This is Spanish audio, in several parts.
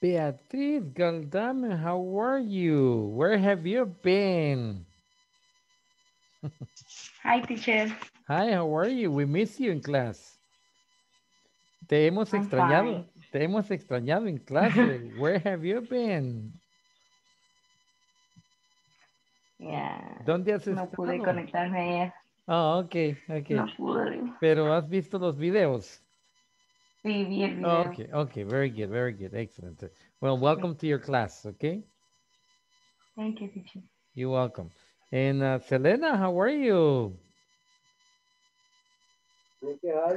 Beatriz Galdame, how are you? Where have you been? Hi, teacher. Hi, how are you? We miss you in class. Te hemos extrañado en clase. Where have you been? Yeah. ¿Dónde has estado? No pude conectarme ayer. Ah, ok. No pude. Pero ¿has visto los videos? Sí, vi el video. Oh, okay, very good, excellent. Well, welcome to your class, okay? Thank you, teacher. You're welcome. And Selena, how are you?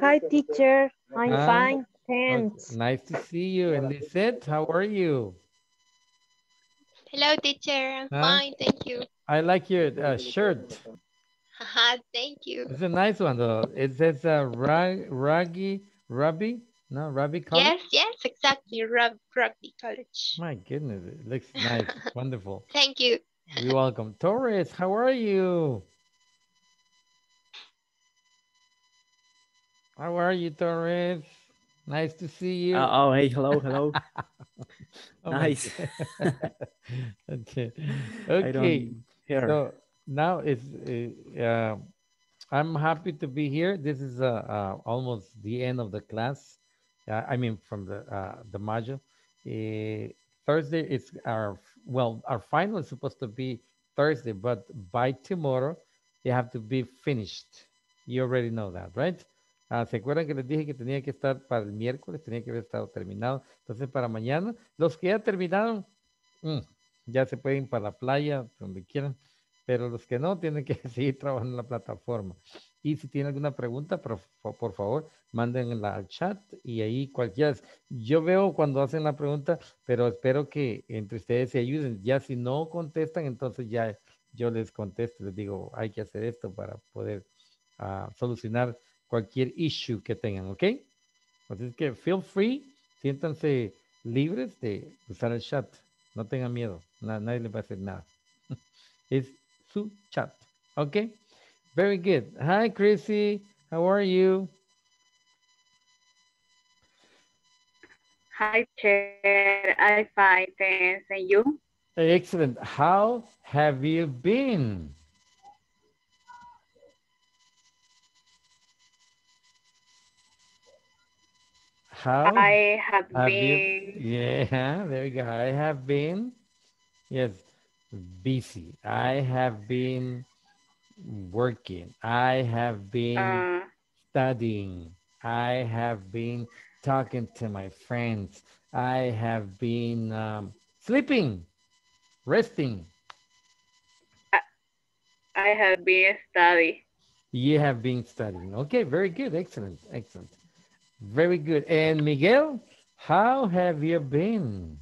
Hi, teacher. I'm fine, thanks. Nice to see you. And Lizette, how are you? Hello, teacher. I'm fine, thank you. I like your shirt. Thank you. It's a nice one, though. It says Rugby College? Yes, exactly. Rugby College. My goodness, it looks nice. Wonderful. Thank you. You're welcome. Torres, how are you? How are you, Torres? Nice to see you. Oh, hey, hello. Oh, nice. Okay. So now it's... I'm happy to be here. This is almost the end of the class. From the module. Thursday is our final is supposed to be Thursday, but by tomorrow, they have to be finished. You already know that, right? ¿Se acuerdan que les dije que tenía que estar para el miércoles? Tenía que haber estado terminado. Entonces, para mañana, los que ya terminaron, ya se pueden ir para la playa, donde quieran. Pero los que no tienen que seguir trabajando en la plataforma. Y si tienen alguna pregunta, por favor, mándenla al chat y ahí cualquiera. Yo veo cuando hacen la pregunta, pero espero que entre ustedes se ayuden. Ya si no contestan, entonces ya yo les contesto. Les digo, hay que hacer esto para poder solucionar cualquier issue que tengan, ¿ok? Así es que feel free, siéntanse libres de usar el chat. No tengan miedo, nadie les va a hacer nada. Es su chat. Okay. Very good. Hi, Chrissy. How are you? Hi, Chair. I'm fine, thanks. And you? Excellent. How have you been? Yeah, there you go. I have been. Yes. Busy. I have been working. I have been studying. I have been talking to my friends. I have been sleeping, resting. I have been studying. You have been studying. Okay, very good. Excellent. Very good. And Miguel, how have you been?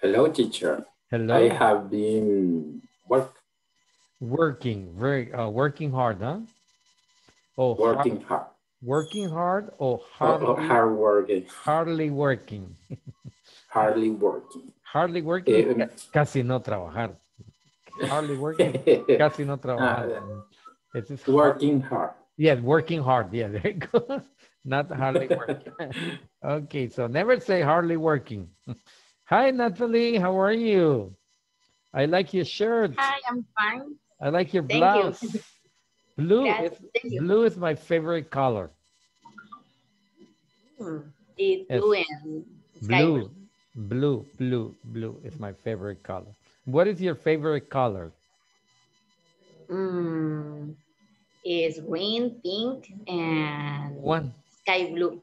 Hello, teacher. Hello. I have been working. Working hard, huh? Oh, working hard. Working hard or hardly? Hard working. Hardly working. Hardly working. Hardly working. Casi no trabajar. Hardly working. Casi no trabajar. It's working hard. Yes, working hard. Yeah, there it goes. Not hardly working. Okay, so never say hardly working. Hi, Nathalie. How are you? I like your shirt. Hi, I'm fine. I like your blouse. Thank you. Blue is my favorite color. It's blue and sky blue. Blue is my favorite color. What is your favorite color? It's green, pink, and sky blue.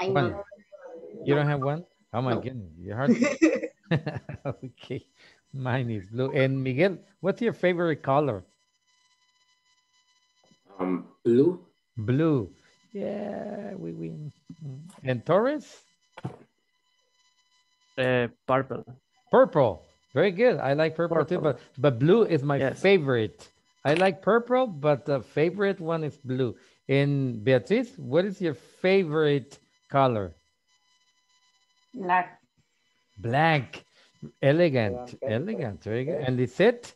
You don't have one? Oh my goodness, your heart. Okay, mine is blue. And Miguel, what's your favorite color? Blue. Blue. Yeah, we win. And Torres? Purple. Purple. Very good. I like purple too, but blue is my favorite. I like purple, but the favorite one is blue. And Beatriz, what is your favorite color? Black. Elegant. Very good. And Lizette?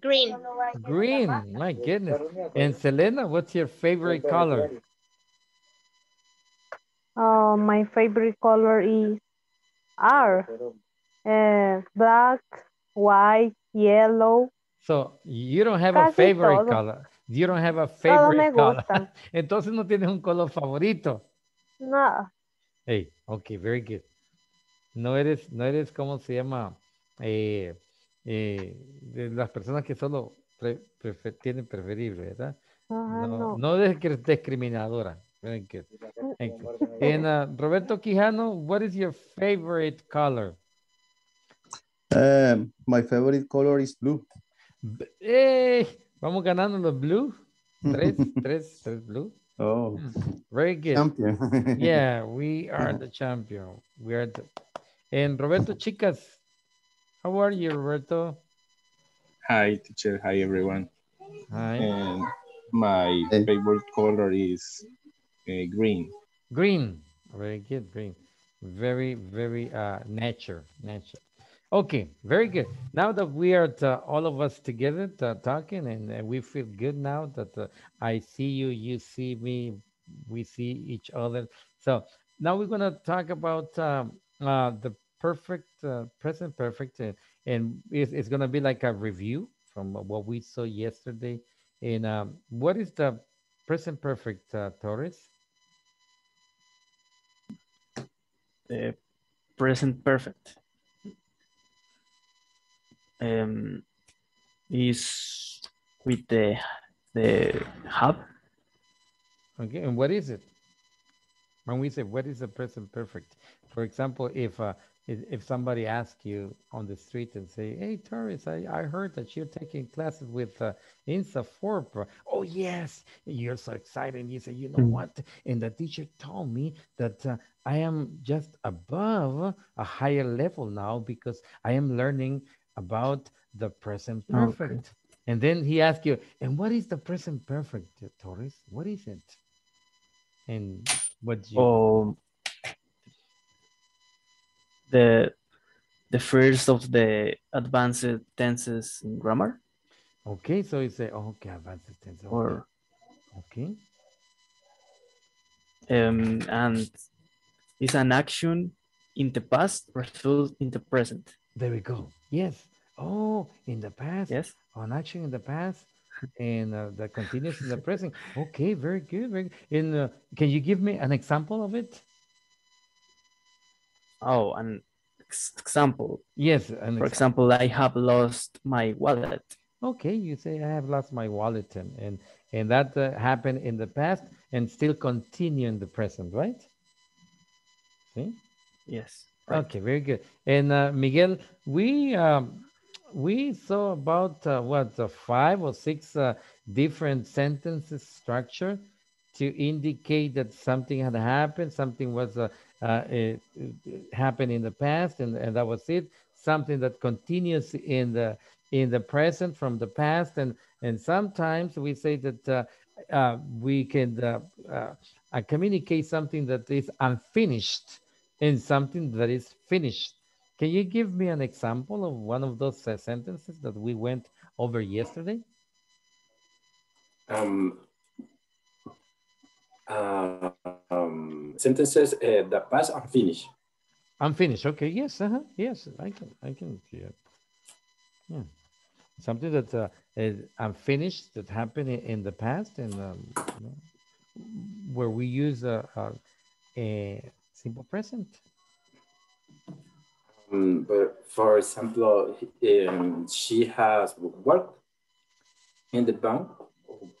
Green. My goodness. And Selena, what's your favorite color? My favorite color is black, white, yellow. So you don't have a favorite color. You don't have a favorite color. Entonces no tienes un color favorito. No. Hey, okay, very good. No eres ¿cómo se llama? De las personas que solo tienen preferible, ¿verdad? Ajá, no es discriminadora. Very good. Thank you. And Roberto Quijano, what is your favorite color? My favorite color is blue. Vamos ganando los blue. Tres blue. Oh, very good. Champion. Yeah, we are the champion. We are the... And Roberto Chicas, how are you, Roberto? Hi, teacher. Hi, everyone. Hi. And my favorite color is green. Green. Very good. Green. Very, very nature. Okay, very good. Now that we are all of us together talking, and we feel good now that I see you, you see me, we see each other. So now we're going to talk about the perfect, present perfect, and it's going to be like a review from what we saw yesterday. And what is the present perfect, Torres? The present perfect. Is with the have. Okay, and what is it? When we say what is the present perfect, for example, if somebody asks you on the street and say, "Hey, Torres, I heard that you're taking classes with InstaFORP." Oh yes, you're so excited. You say, "You know what?" And the teacher told me that. I am just above a higher level now because I am learning about the present perfect. Okay. And then he asks you, and what is the present perfect, Torres? What is it? And what do you... Oh, the first of the advanced tenses in grammar. Okay, so you say, oh, okay, advanced tenses. Okay. Or... Okay. And... Is an action in the past result in the present. There we go. Yes. Oh, in the past. Yes. An action in the past and that continues in the present. Okay, very good. Very good. And can you give me an example of it? Oh, an example. Yes. For example, I have lost my wallet. Okay, you say I have lost my wallet, and that happened in the past and still continue in the present, right? Yes. Right. Okay, very good. And Miguel, we saw about five or six different sentences structure to indicate that something had happened, something was happened in the past, and that was it. Something that continues in the present from the past, and sometimes we say that we can communicate something that is unfinished. In something that is finished. Can you give me an example of one of those sentences that we went over yesterday? Sentences that pass unfinished. Unfinished. Okay. Yes. Uh-huh. Yes. I can. Yeah. Something that is unfinished that happened in the past and where we use a simple present. But for example, she has worked in the bank,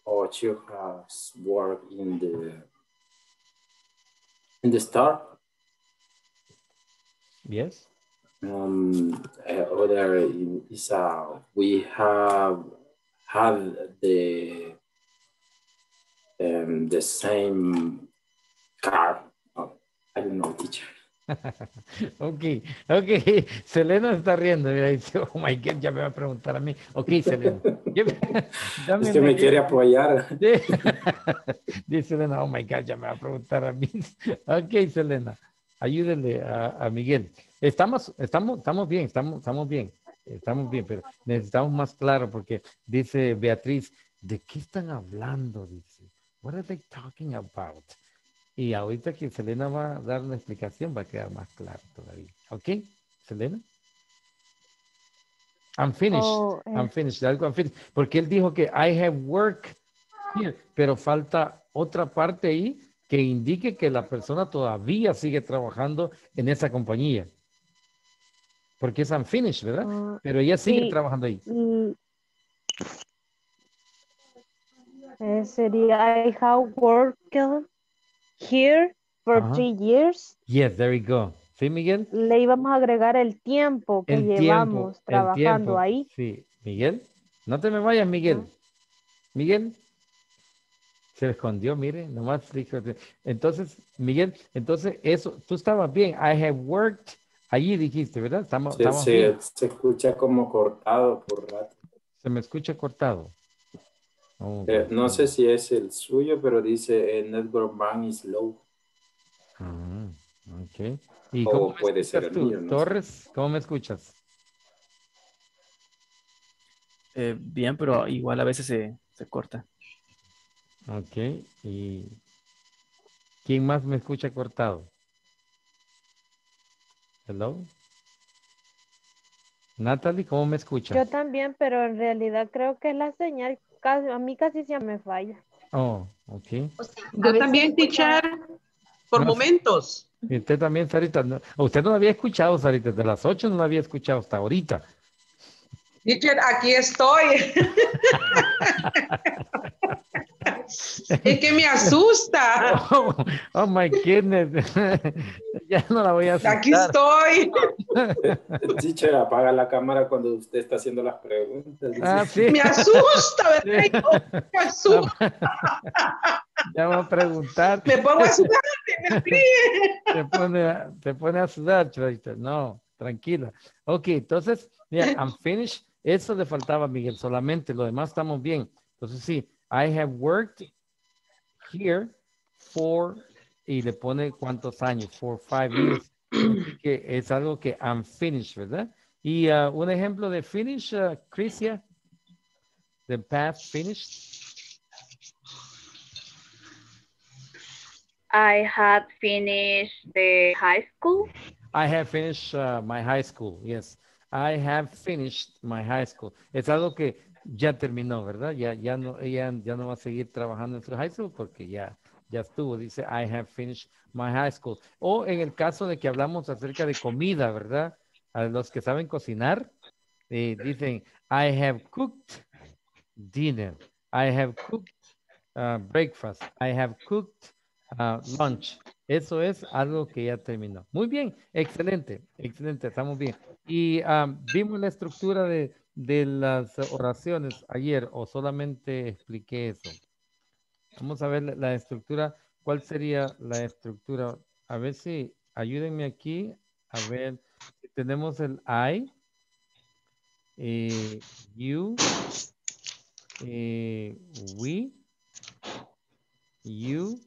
or she has worked in the store. Yes. Other is we have had the same car. I don't know, teacher. Okay. Selena está riendo. Mira, dice, oh my God, ya me va a preguntar a mí. Ok, Selena. Usted me quiere apoyar. Dice Selena, oh my God, ya me va a preguntar a mí. Ok, Selena, ayúdenle a Miguel. Estamos bien, pero necesitamos más claro porque dice Beatriz, ¿de qué están hablando? Dice, what are they talking about? Y ahorita que Selena va a dar una explicación va a quedar más claro todavía. ¿Ok, Selena? I'm finished. Oh, I'm finished. Algo I'm finished. Porque él dijo que I have work here, pero falta otra parte ahí que indique que la persona todavía sigue trabajando en esa compañía. Porque es unfinished, ¿verdad? Pero ella sigue trabajando ahí. Sería I have worked here for 3 years. Yes, there you go. ¿Sí, Miguel? Le íbamos a agregar el tiempo que llevamos trabajando ahí. Sí, Miguel. No te me vayas, Miguel. Miguel. Se escondió, mire, nomás dijo. Entonces, Miguel, entonces eso, tú estabas bien. I have worked, allí dijiste, ¿verdad? Estamos bien. Se escucha como cortado por rato. Se me escucha cortado. No sé si es el suyo, pero dice network man is low. Ok. ¿Y cómo puede ser el mío, no? Torres, ¿cómo me escuchas? Bien, pero igual a veces se corta. Ok, ¿y quién más me escucha cortado? Hello. Nathalie, ¿cómo me escucha? Yo también, pero en realidad creo que es la señal, a mí casi siempre me falla. Oh, ok. O sea, yo también, teacher, por momentos. Y usted también, Sarita. No, usted no la había escuchado, Sarita, desde las 8 no la había escuchado hasta ahorita. Teacher, aquí estoy. Es que me asusta. Oh my goodness. Ya no la voy a asustar. Aquí estoy. Teacher, apaga la cámara cuando usted está haciendo las preguntas. Ah, sí. Me asusta, ¿verdad? Me asusta. Ya voy a preguntar. Me pongo a sudar, me ríe. Te pone a sudar, Chavita. No, tranquila. Ok, entonces, mira, I'm finished. Eso le faltaba, Miguel, solamente. Lo demás estamos bien. Entonces, sí. I have worked here for, y le pone cuántos años, 4 or 5 years. Así que es algo que I'm finished, ¿verdad? Y un ejemplo de finish, Chrissy, the past finished. I have finished the high school. I have finished my high school, yes. I have finished my high school. Es algo que ya terminó, ¿verdad? Ya no va a seguir trabajando en su high school porque ya estuvo. Dice, I have finished my high school. O en el caso de que hablamos acerca de comida, ¿verdad? A los que saben cocinar, dicen, I have cooked dinner. I have cooked breakfast. I have cooked lunch. Eso es algo que ya terminó. Muy bien, excelente, excelente, estamos bien. Y vimos la estructura de las oraciones ayer, o solamente expliqué eso. Vamos a ver la estructura. ¿Cuál sería la estructura? A ver si, ayúdenme aquí. A ver, tenemos el I, you, we, you,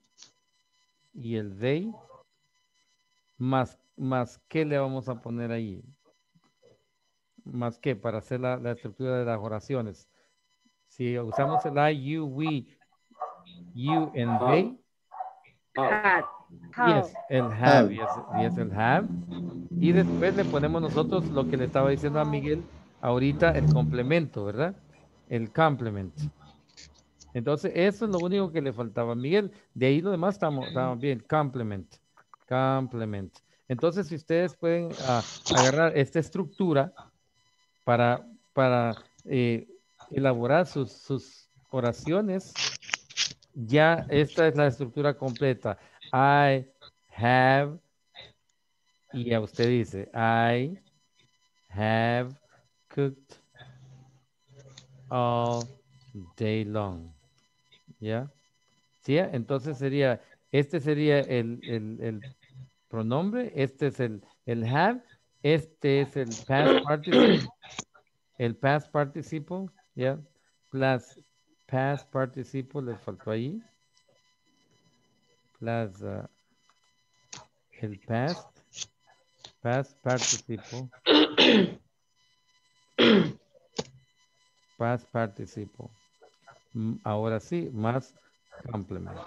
y el they. Más ¿qué le vamos a poner ahí? Más que para hacer la estructura de las oraciones. Si usamos el I, you, we, you, and they. Yes, el have. Yes, el have. Y después le ponemos nosotros lo que le estaba diciendo a Miguel ahorita, el complemento, ¿verdad? El complement. Entonces, eso es lo único que le faltaba a Miguel. De ahí lo demás estamos bien. Complement. Complement. Entonces, si ustedes pueden agarrar esta estructura para elaborar sus oraciones, ya esta es la estructura completa. I have, y ya usted dice, I have cooked all day long. ¿Ya? ¿Sí? Entonces sería, este sería el pronombre, este es el have. Este es el past participle. El past participle, ya. Yeah. Plus past participle le faltó ahí. Plus el past. Past participle. Past participle. Ahora sí, más complemento.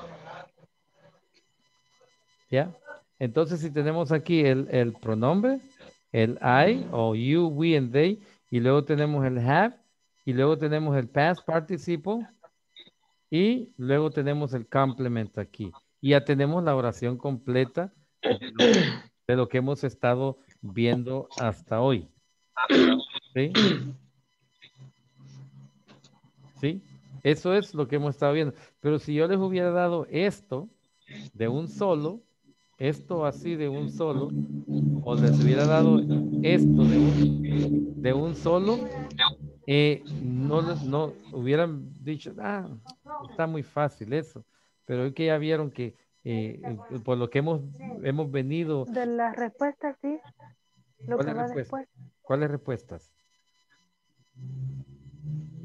¿Ya? Entonces, si tenemos aquí el pronombre, el I o you, we and they, y luego tenemos el have, y luego tenemos el past participle, y luego tenemos el complemento aquí. Y ya tenemos la oración completa de lo que hemos estado viendo hasta hoy. ¿Sí? ¿Sí? Eso es lo que hemos estado viendo. Pero si yo les hubiera dado esto de un solo, esto así de un solo, o les hubiera dado esto de un solo, no hubieran dicho, ah, está muy fácil eso. Pero hoy que ya vieron que por lo que hemos venido. De las respuestas, sí. ¿Cuáles respuestas?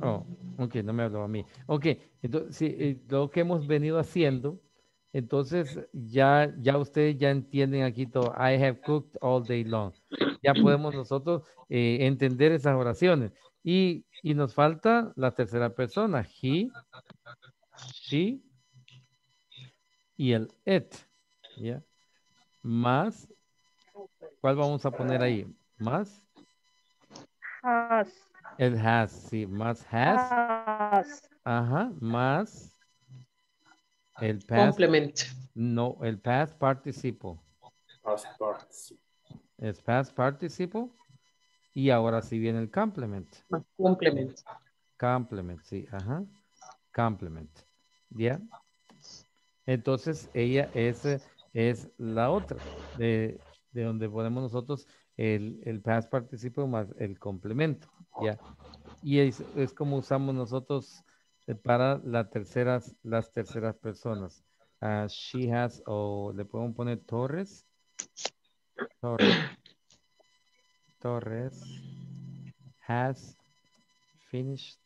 Oh, ok, no me habló a mí. Ok, entonces sí, lo que hemos venido haciendo, entonces ya ustedes ya entienden aquí todo. I have cooked all day long. Ya podemos nosotros entender esas oraciones. Y nos falta la tercera persona. He, she y el it. ¿Ya? Más. ¿Cuál vamos a poner ahí? Más. Has. El has, sí. Más has. Has. Ajá. Más. El past. Complement. No, el past participle. El past participle. Y ahora sí viene el complement. Complement. Complement, sí. Ajá. Complement. ¿Ya? Entonces, ella es la otra. De donde ponemos nosotros el past participle más el complemento. ¿Ya? Y es como usamos nosotros para las terceras personas. She has, o le podemos poner Torres. Torres has finished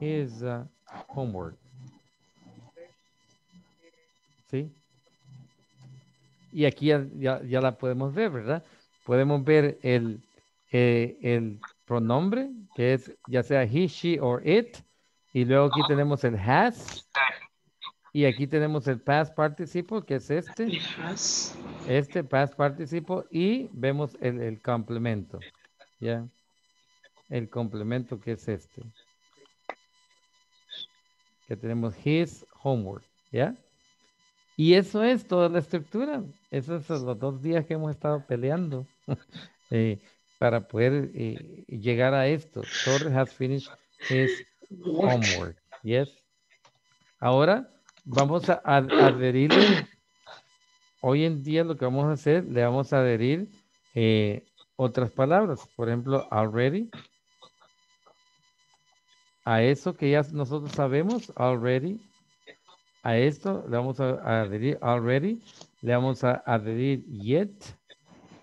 his homework. ¿Sí? Y aquí ya la podemos ver, ¿verdad? Podemos ver el pronombre, que es ya sea he, she, or it. Y luego aquí tenemos el has. Y aquí tenemos el past participle, que es este. Este past participle. Y vemos el complemento. ¿Ya? El complemento que es este. Que tenemos his homework. ¿Ya? Y eso es toda la estructura. Esos son los 2 días que hemos estado peleando para poder llegar a esto. Torres has finished his homework. Yes. Ahora vamos a adherirle. Hoy en día lo que vamos a hacer, le vamos a adherir otras palabras. Por ejemplo, already. A eso que ya nosotros sabemos, already. A esto le vamos a adherir already, le vamos a adherir yet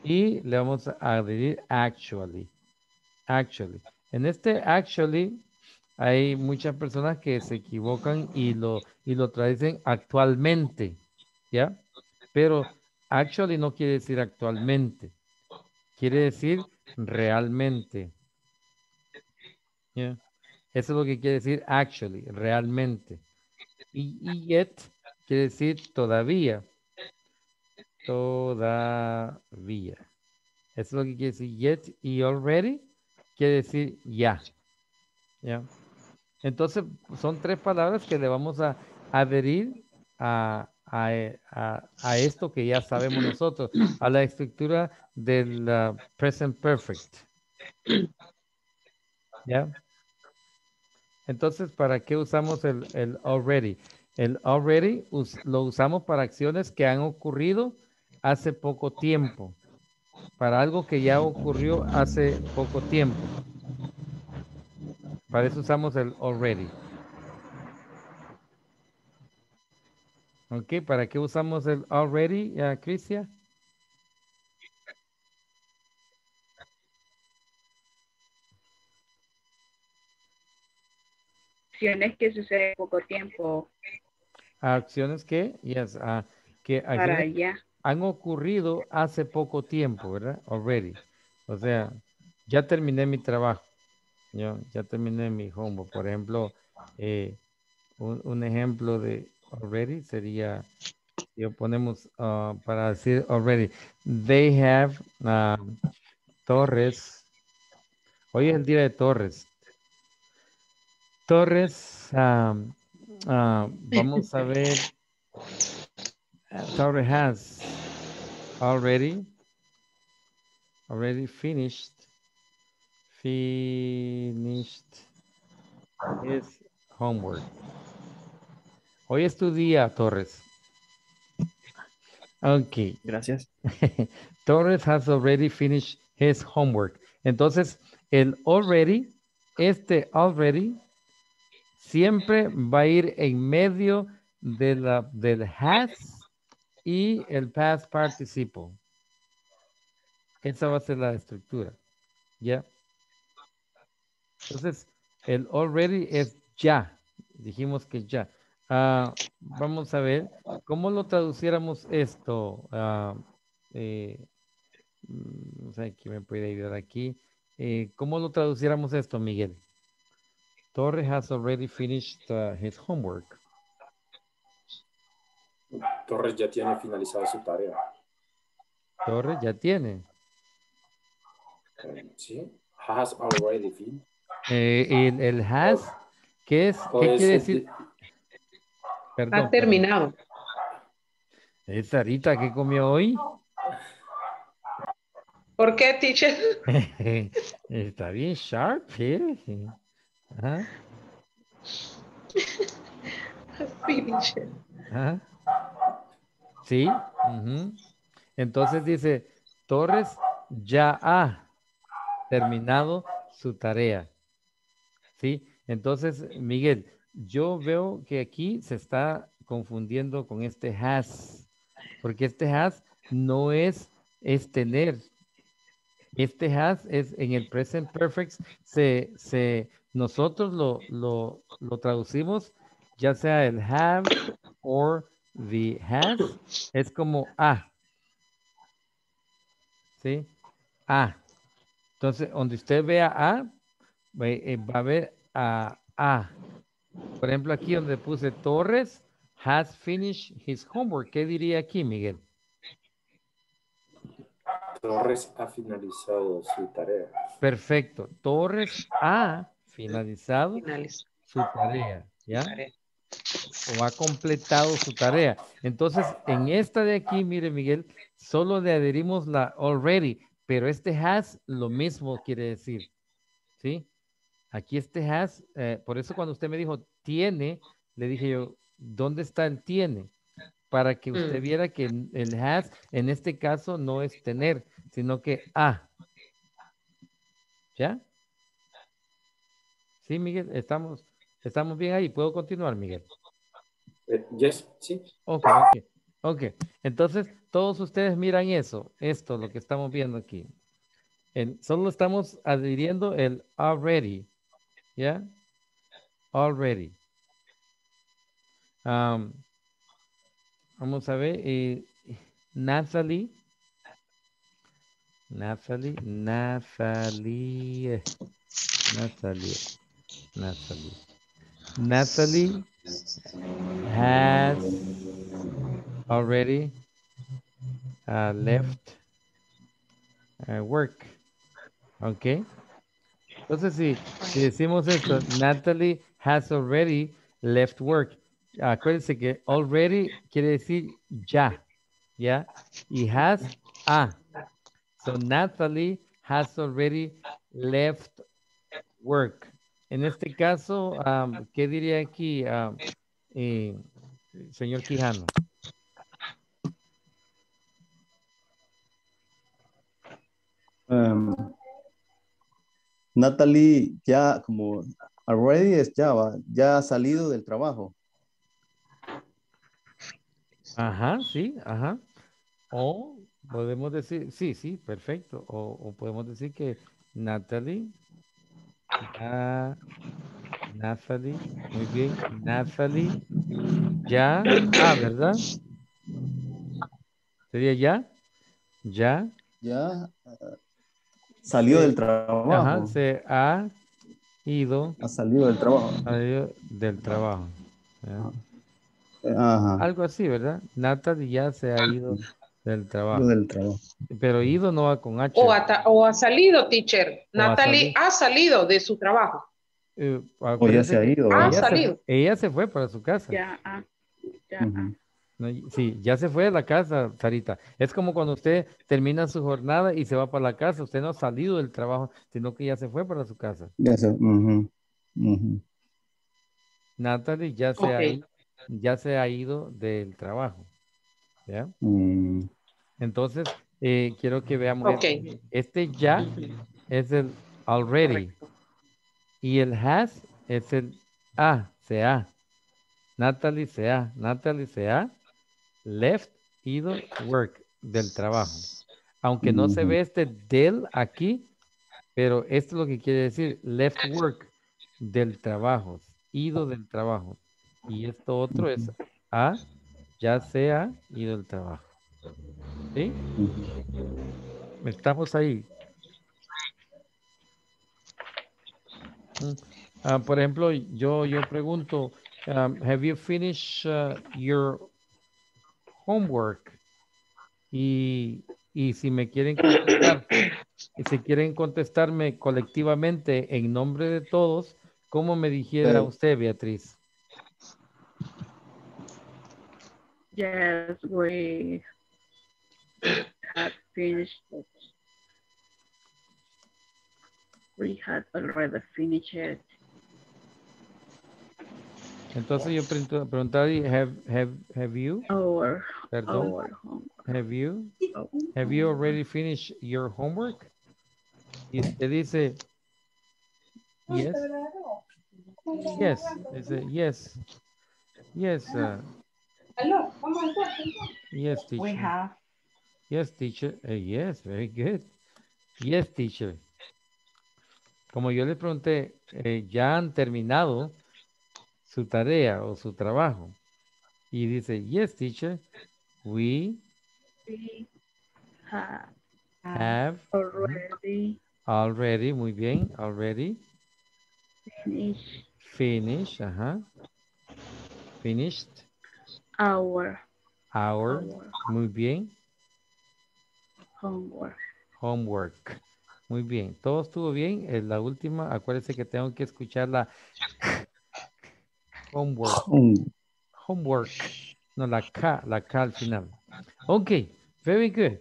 y le vamos a adherir actually. Actually. En este actually hay muchas personas que se equivocan y lo traducen actualmente, ¿ya? Pero actually no quiere decir actualmente, quiere decir realmente. ¿Ya? Eso es lo que quiere decir actually, realmente. Y yet quiere decir todavía. Todavía. Eso es lo que quiere decir yet. Y already quiere decir ya. ¿Ya? Entonces son 3 palabras que le vamos a adherir a esto que ya sabemos nosotros. A la estructura del present perfect. ¿Ya? Entonces, ¿para qué usamos el already? El already lo usamos para acciones que han ocurrido hace poco tiempo. Para algo que ya ocurrió hace poco tiempo. Para eso usamos el already. Ok, ¿para qué usamos el already, Crisia? Acciones que suceden en poco tiempo. Acciones que, yes, que para ya han ocurrido hace poco tiempo, ¿verdad? Already. O sea, ya terminé mi trabajo. Ya terminé mi homework. Por ejemplo, un ejemplo de already sería, si ponemos para decir already, they have Torres. Hoy es el día de Torres. Torres, vamos a ver. Torres has already finished his homework. Hoy es tu día, Torres. Ok. Gracias. Torres has already finished his homework. Entonces, el already, este already, siempre va a ir en medio de del has y el past participle. Esa va a ser la estructura. ¿Ya? Entonces, el already es ya. Dijimos que ya. Vamos a ver cómo lo traduciéramos esto. No sé quién me puede ayudar aquí. ¿Cómo lo traduciéramos esto, Miguel? Torres has already finished his homework. Torres ya tiene finalizada su tarea. Torres ya tiene. Sí. Has already finished. El has, ¿qué es? ¿Qué quiere decir? Perdón, ha terminado. ¿Es Sarita que comió hoy? ¿Por qué, teacher? Está bien sharp, ¿eh? Ajá. Ajá. Sí. Uh-huh. Entonces dice, Torres ya ha terminado su tarea. Sí. Entonces, Miguel, yo veo que aquí se está confundiendo con este has, porque este has no es, es tener. Este has es en el present perfect, nosotros lo traducimos, ya sea el have or the has, es como a. ¿Sí? A. Entonces, donde usted vea a, va a ver a a. Por ejemplo, aquí donde puse Torres has finished his homework. ¿Qué diría aquí, Miguel? Torres ha finalizado su tarea. Perfecto. Torres ha finalizado su tarea. ¿Ya? O ha completado su tarea. Entonces, en esta de aquí, mire, Miguel, solo le adherimos la already, pero este has lo mismo quiere decir. ¿Sí? Aquí este has, por eso cuando usted me dijo tiene, le dije yo, ¿dónde está el tiene? Para que usted viera que el has, en este caso, no es tener, sino que a. ¿Ya? Sí, Miguel, estamos bien ahí. ¿Puedo continuar, Miguel? Yes, sí. Okay. Entonces, todos ustedes miran eso, esto, lo que estamos viendo aquí. Solo estamos adhiriendo el already. ¿Ya? Already. Vamos a ver. Nathalie has already left work. Ok. Entonces, si decimos esto, Nathalie has already left work. Acuérdense que already quiere decir ya, ¿ya? Y has a. So, Nathalie has already left work. En este caso, ¿qué diría aquí, señor Quijano? Nathalie ya, como already es ya, ya ha salido del trabajo. Ajá, sí, ajá. O podemos decir, sí, perfecto. O podemos decir que Nathalie, muy bien, Nathalie, ya, ¿verdad? ¿Sería ya? Ya. Ya salió del trabajo. Ajá, se ha ido. Ha salido del trabajo. Ha salido del trabajo. Ya. Algo así, ¿verdad? Nathalie ya se ha ido del trabajo. Pero ido no va con H. O ha salido, teacher. Nathalie ha salido de su trabajo. O ya se ha ido. Ha salido. Ella se fue para su casa. Sí, ya se fue de la casa, Sarita. Es como cuando usted termina su jornada y se va para la casa. Usted no ha salido del trabajo, sino que ya se fue para su casa. Ya se Nathalie ya se ha ido. Ya se ha ido del trabajo. ¿Ya? Entonces, quiero que veamos este ya es el already. Correcto. Y el has es el se ha. Nathalie se ha. Nathalie se ha left, ido, work, del trabajo. Aunque no se ve este del aquí, pero esto es lo que quiere decir left work, del trabajo, ido del trabajo. Y esto otro es a, ya se ha ido el trabajo. ¿Sí? Estamos ahí. Por ejemplo, yo pregunto, have you finished your homework? Y si me quieren contestar, si quieren contestarme colectivamente en nombre de todos, ¿cómo me dijera usted, Beatriz? Yes, we have finished it. We had already finished it. Entonces yo preguntaría, have you? Our homework. Have you already finished your homework? Y usted dice, yes. Yes, dice, yes. Yes, yes, teacher. We have. Yes, teacher. Yes, very good. Yes, teacher. Como yo le pregunté, ya han terminado su tarea o su trabajo. Y dice, yes, teacher, we have already, muy bien, already finished, finished. Our, muy bien. Homework. Muy bien. Todo estuvo bien. En la última, acuérdense que tengo que escuchar la homework. No, la K al final. Ok, very good.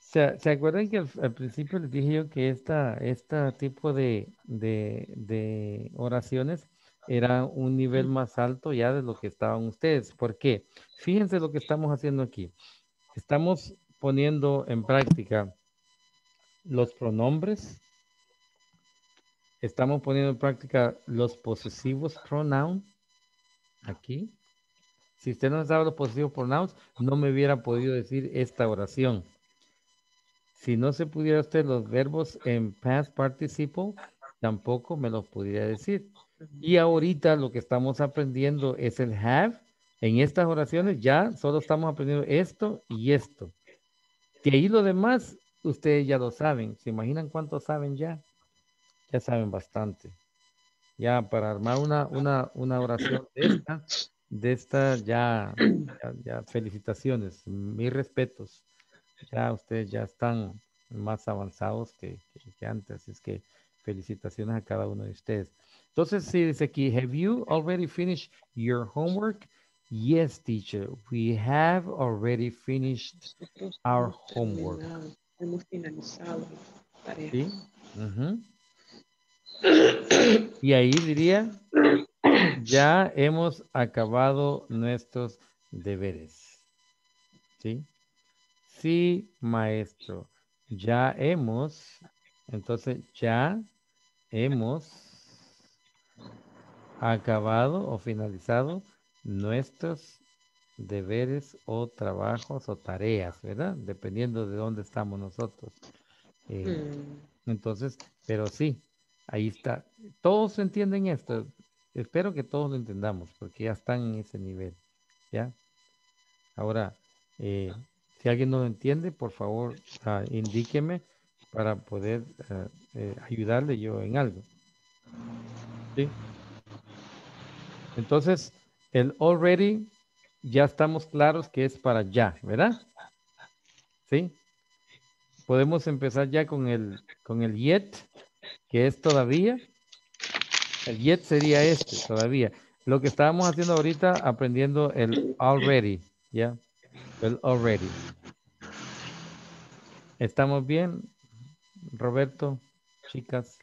¿Se acuerdan que al principio les dije yo que esta tipo de oraciones era un nivel más alto ya de lo que estaban ustedes? ¿Por qué? Fíjense lo que estamos haciendo aquí. Estamos poniendo en práctica los pronombres. Estamos poniendo en práctica los posesivos pronoun. Aquí. Si usted no sabe los posesivos pronouns, no me hubiera podido decir esta oración. Si no se pudiera usted los verbos en past participle, tampoco me los pudiera decir. Y ahorita lo que estamos aprendiendo es el have. En estas oraciones ya solo estamos aprendiendo esto y esto. De ahí lo demás, ustedes ya lo saben. ¿Se imaginan cuánto saben ya? Ya saben bastante. Ya para armar una oración de esta ya felicitaciones, mis respetos. Ya ustedes ya están más avanzados que antes. Así es que felicitaciones a cada uno de ustedes. Entonces, sí, dice aquí, have you already finished your homework? Yes, teacher, we have already finished our homework. Hemos finalizado la tarea. ¿Sí? Y ahí diría, ya hemos acabado nuestros deberes. ¿Sí? Sí, maestro, ya hemos, entonces ya hemos acabado o finalizado nuestros deberes o trabajos o tareas, ¿verdad? Dependiendo de dónde estamos nosotros. Entonces, pero sí, ahí está. Todos entienden esto. Espero que todos lo entendamos porque ya están en ese nivel, ¿ya? Ahora, si alguien no lo entiende, por favor, indíqueme para poder ayudarle yo en algo. ¿Sí? Entonces, El already ya estamos claros que es para ya, ¿verdad? ¿Sí? Podemos empezar ya con el yet, que es todavía. El yet sería este, todavía. Lo que estábamos haciendo ahorita, aprendiendo el already, ¿ya? El already. ¿Estamos bien, Roberto? Chicas.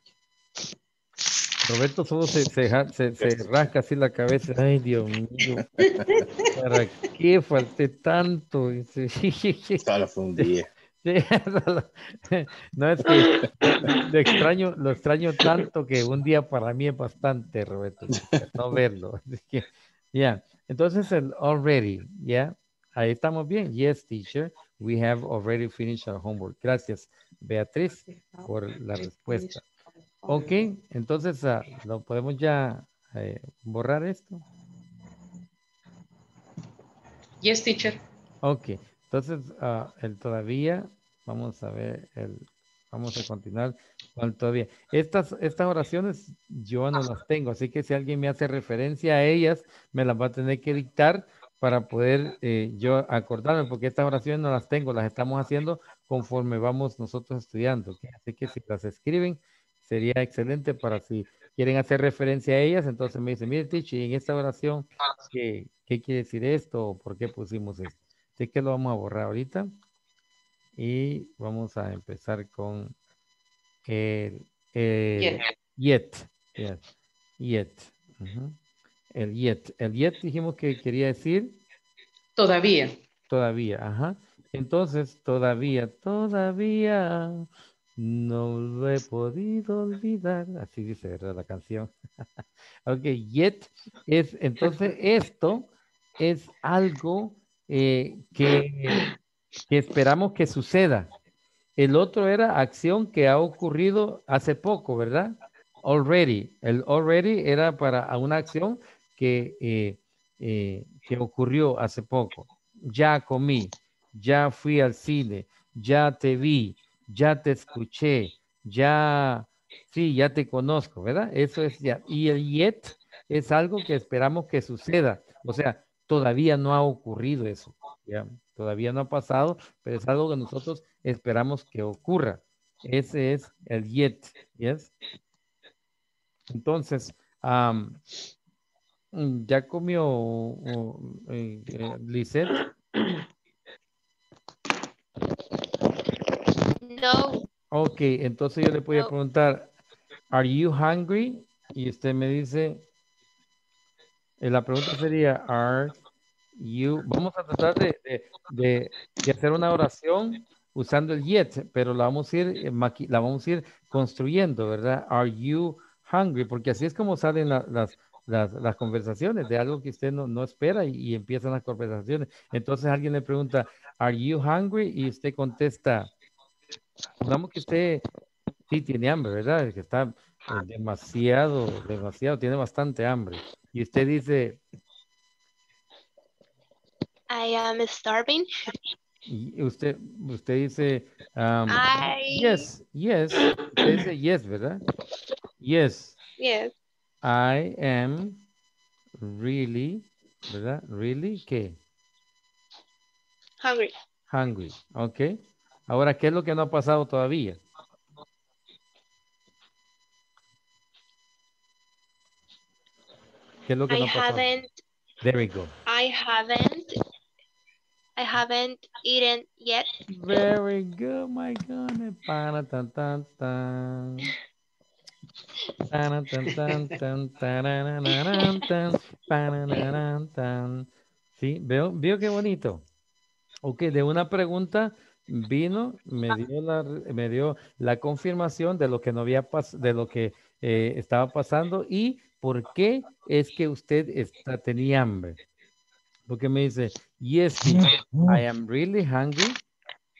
Roberto solo se rasca así la cabeza. Ay, Dios mío. ¿Para qué falté tanto? Solo fue un día. No, es que lo extraño tanto que un día para mí es bastante, Roberto. No verlo. Ya. Yeah. Entonces el already. Ya. Yeah. Ahí estamos bien. Yes, teacher. We have already finished our homework. Gracias, Beatriz, por la respuesta. Ok, entonces lo podemos ya borrar esto. Yes, teacher. Ok, entonces el todavía, vamos a ver, vamos a continuar con el todavía. Estas oraciones yo no las tengo, así que si alguien me hace referencia a ellas, me las va a tener que dictar para poder yo acordarme, porque estas oraciones no las tengo, las estamos haciendo conforme vamos nosotros estudiando. ¿Okay? Así que si las escriben, sería excelente para si quieren hacer referencia a ellas, entonces me dicen, mire, Tichi, en esta oración, ¿qué quiere decir esto? ¿Por qué pusimos esto? Así que lo vamos a borrar ahorita y vamos a empezar con el yet. Yet. Uh-huh. El yet. El yet dijimos que quería decir todavía. Todavía, ajá. Entonces, todavía... No lo he podido olvidar. Así dice, ¿verdad? La canción. Ok, yet es, entonces esto es algo que esperamos que suceda. El otro era acción que ha ocurrido hace poco, ¿verdad? Already. El already era para una acción que ocurrió hace poco. Ya comí, ya fui al cine, ya te vi. Ya te escuché, ya te conozco, ¿verdad? Eso es ya. Y el yet es algo que esperamos que suceda. O sea, todavía no ha ocurrido eso. ¿Ya? Todavía no ha pasado, pero es algo que nosotros esperamos que ocurra. Ese es el yet. ¿Yes? Entonces, ¿ya comió Lizette? No. Ok, entonces yo le voy a preguntar, ¿are you hungry? Y usted me dice, la pregunta sería, ¿are you? Vamos a tratar de hacer una oración usando el yet, pero la vamos a ir construyendo, ¿verdad? ¿Are you hungry? Porque así es como salen las conversaciones de algo que usted no espera y empiezan las conversaciones. Entonces alguien le pregunta, ¿are you hungry? Y usted contesta, supongamos que usted sí tiene hambre, ¿verdad? Que está demasiado, tiene bastante hambre. Y usted dice... I am starving. Y usted dice... Yes. Usted dice yes, ¿verdad? Yes. I am really, ¿verdad? Really, ¿qué? Hungry, ok. Ahora, ¿qué es lo que no ha pasado todavía? ¿Qué es lo que no ha pasado? There we go. I haven't eaten yet. Very good, my God. Sí, veo qué bonito. Ok, de una pregunta... Vino, me dio la confirmación de lo que no había estaba pasando y por qué es que usted tenía hambre. Porque me dice, yes, I am really hungry.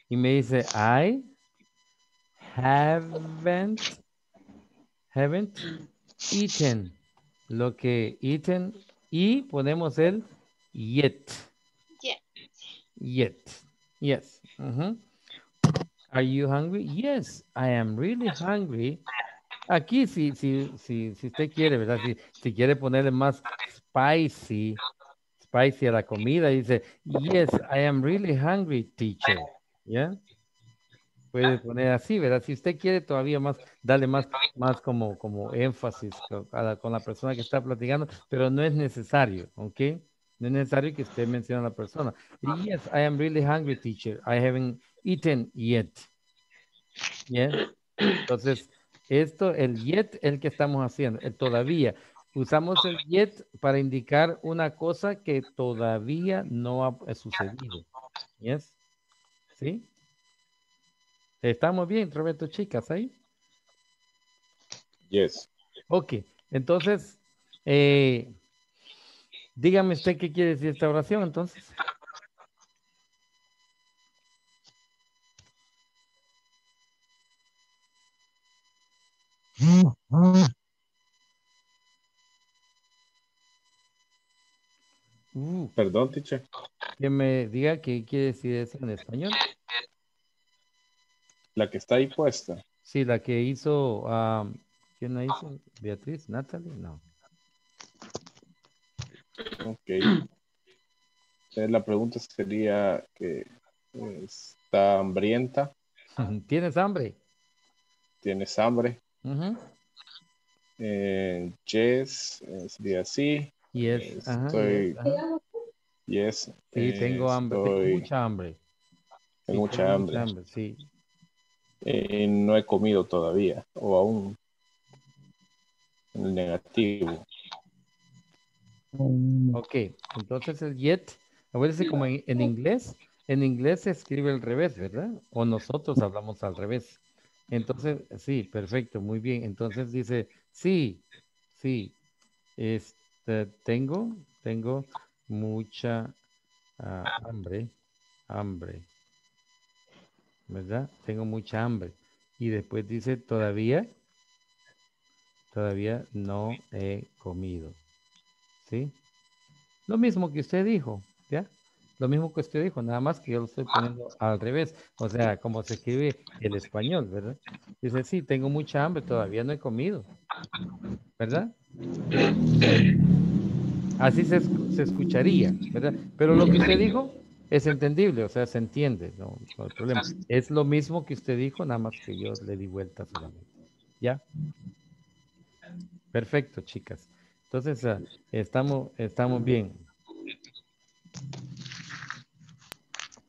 Y me dice, I haven't eaten. Lo que eaten y ponemos el yet. Yet. Yes. Uh-huh. Are you hungry? Yes, I am really hungry. Aquí si usted quiere, ¿verdad? Si quiere ponerle más spicy spicy a la comida y dice, yes, I am really hungry, teacher. ¿Ya? Puede poner así, ¿verdad? Si usted quiere todavía más, darle más como énfasis con la persona que está platicando, pero no es necesario, ¿ok? No es necesario que usted mencione a la persona. Yes, I am really hungry, teacher. I haven't eaten yet. ¿Ya? Entonces, esto, el yet, el que estamos haciendo, el todavía. Usamos el yet para indicar una cosa que todavía no ha sucedido. Yes. ¿Sí? ¿Estamos bien, Roberto, chicas, ahí? Yes. Ok, entonces, dígame usted qué quiere decir esta oración, entonces. Perdón, teacher. Que me diga qué quiere decir eso en español. La que está ahí puesta. Sí, la que hizo, ¿quién la hizo? ¿Beatriz? ¿Nathalie? No. Ok. La pregunta sería que está hambrienta. ¿Tienes hambre? ¿Tienes hambre? Uh-huh. Yes, sería así. Yes. Estoy, ajá. Yes. Sí, tengo hambre, tengo mucha hambre. Tengo mucha hambre. Mucha hambre, sí. No he comido todavía, o aún negativo. Ok, entonces el yet, acuérdense como en inglés se escribe al revés, ¿verdad? O nosotros hablamos al revés. Entonces, sí, perfecto, muy bien. Entonces dice, sí, tengo mucha hambre. ¿Verdad? Tengo mucha hambre. Y después dice, todavía no he comido. ¿Sí? Lo mismo que usted dijo, ¿ya? Lo mismo que usted dijo, nada más que yo lo estoy poniendo al revés. O sea, como se escribe el español, ¿verdad? Dice, sí, tengo mucha hambre, todavía no he comido. ¿Verdad? Así se escucharía, ¿verdad? Pero lo que usted dijo... es entendible, o sea, se entiende, no hay problema. Es lo mismo que usted dijo, nada más que yo le di vuelta solamente. ¿Ya? Perfecto, chicas. Entonces, estamos bien.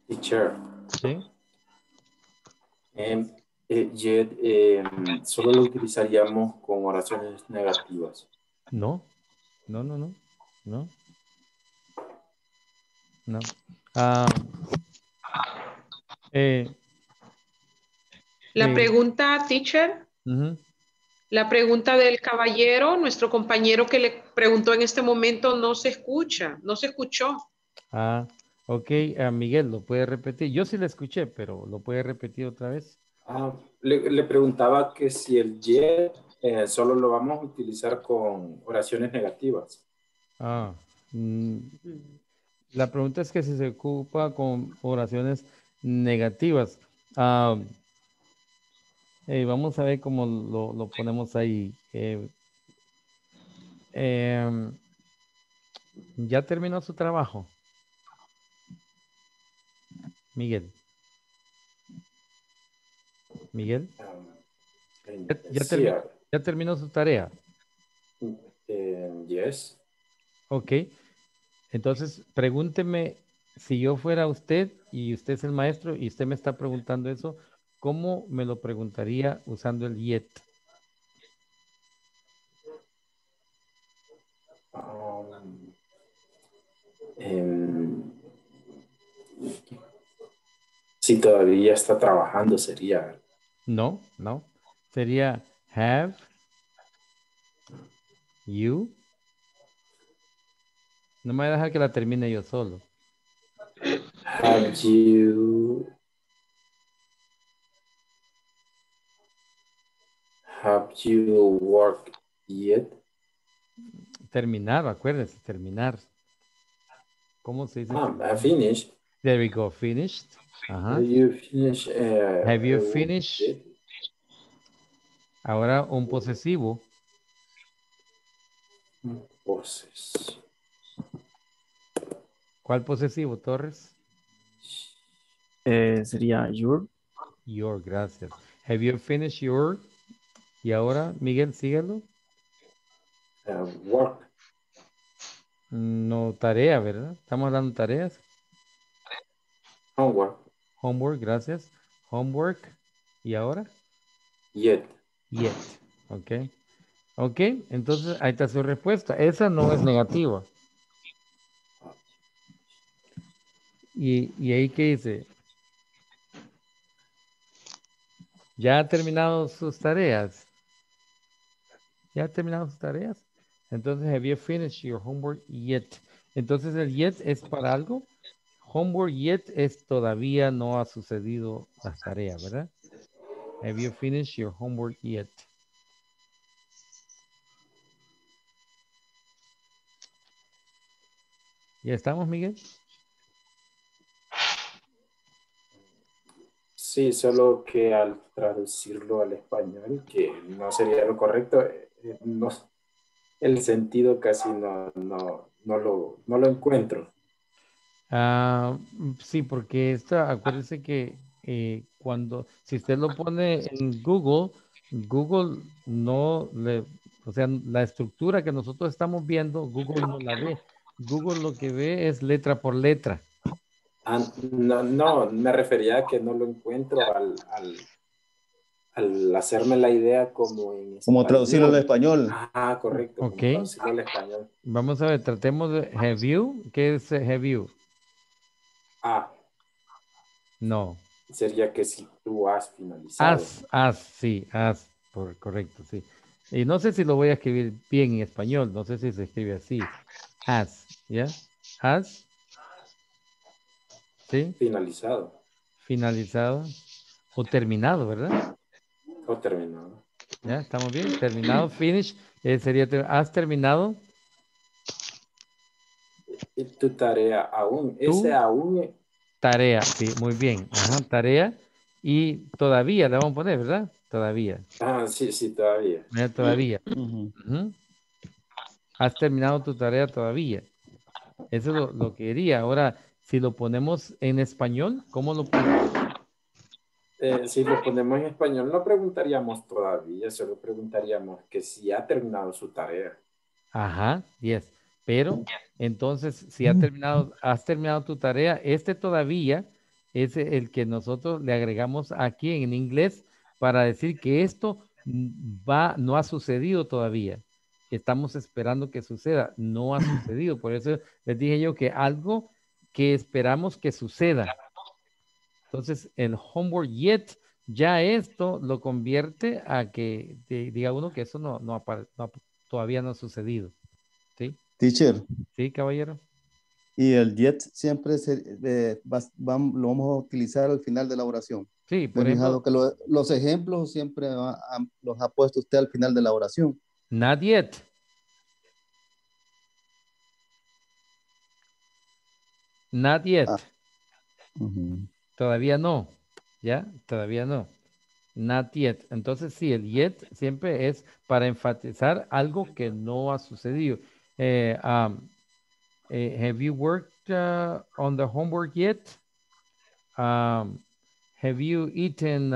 Teacher. ¿Sí? Solo lo utilizaríamos con oraciones negativas. No. La pregunta, teacher, la pregunta del caballero, nuestro compañero que le preguntó en este momento, no se escuchó. Ok, Miguel, ¿lo puede repetir? Yo sí la escuché, pero ¿lo puede repetir otra vez? Le preguntaba que si el yet solo lo vamos a utilizar con oraciones negativas. La pregunta es que si se ocupa con oraciones negativas. Vamos a ver cómo lo ponemos ahí. ¿Ya terminó su trabajo? Miguel. ¿Ya terminó su tarea? Yes. Ok. Entonces, pregúnteme, si yo fuera usted y usted es el maestro y usted me está preguntando eso, ¿cómo me lo preguntaría usando el yet? Si todavía está trabajando, sería... No. Sería, have you... No me voy a dejar que la termine yo solo. Have you... Have you worked yet? Terminar, acuérdese, terminar. ¿Cómo se dice? I finished. There we go, finished. Ajá. Have you finished? Ahora un posesivo. ¿Cuál posesivo, Torres? Sería your. Your, gracias. Have you finished your? Y ahora, Miguel, síguelo. Work. No, tarea, ¿verdad? Estamos hablando de tareas. Homework. Homework, gracias. Homework. ¿Y ahora? Yet. Yet. Ok. Ok, entonces ahí está su respuesta. Esa no es negativa. ¿Y ahí qué dice? ¿Ya ha terminado sus tareas? ¿Ya ha terminado sus tareas? Entonces, have you finished your homework yet? Entonces, el yet es para algo. Homework yet es todavía no ha sucedido las tareas, ¿verdad? Have you finished your homework yet? ¿Ya estamos, Miguel? Sí, solo que al traducirlo al español, que no sería lo correcto, no, el sentido casi no lo encuentro. Ah, sí, porque acuérdese que si usted lo pone en Google, Google no le, o sea, la estructura que nosotros estamos viendo, Google no la ve. Google lo que ve es letra por letra. No, me refería a que no lo encuentro al hacerme la idea como en español. Como traducirlo al español. Ah, correcto. Ok. Como traducirlo al español. Vamos a ver, tratemos de have you. ¿Qué es have you? Ah. No. Sería que si tú has finalizado. Sí, correcto, sí. Y no sé si lo voy a escribir bien en español, no sé si se escribe así. Has, ¿ya? Has. ¿Sí? Finalizado. Finalizado. O terminado, ¿verdad? O terminado. ¿Ya? ¿Estamos bien? Terminado, finish. Sería, ¿has terminado? ¿Y tu tarea aún? Ese aún. Tarea, sí, muy bien. Ajá, tarea. Y todavía, le vamos a poner, ¿verdad? Todavía. Ah, sí, todavía. ¿Ya? Todavía. Uh-huh. Uh-huh. Has terminado tu tarea todavía. Eso es lo que diría. Ahora, si lo ponemos en español, ¿cómo lo ponemos? Si lo ponemos en español, no preguntaríamos todavía, solo preguntaríamos que si ha terminado su tarea. Ajá, yes. Pero, entonces, si has terminado tu tarea, este todavía es el que nosotros le agregamos aquí en inglés para decir que esto no ha sucedido todavía. Estamos esperando que suceda. No ha sucedido. Por eso les dije yo que algo que esperamos que suceda. Entonces, el homework yet, ya esto lo convierte a que diga uno que eso no todavía no ha sucedido. ¿Sí? Teacher. Sí, caballero. Y el yet siempre lo vamos a utilizar al final de la oración. Sí, por ejemplo. Que los ejemplos siempre los ha puesto usted al final de la oración. Not yet. Not yet. Uh-huh. Todavía no. ¿Ya? Todavía no. Not yet. Entonces, sí, el yet siempre es para enfatizar algo que no ha sucedido. Have you worked on the homework yet? Have you eaten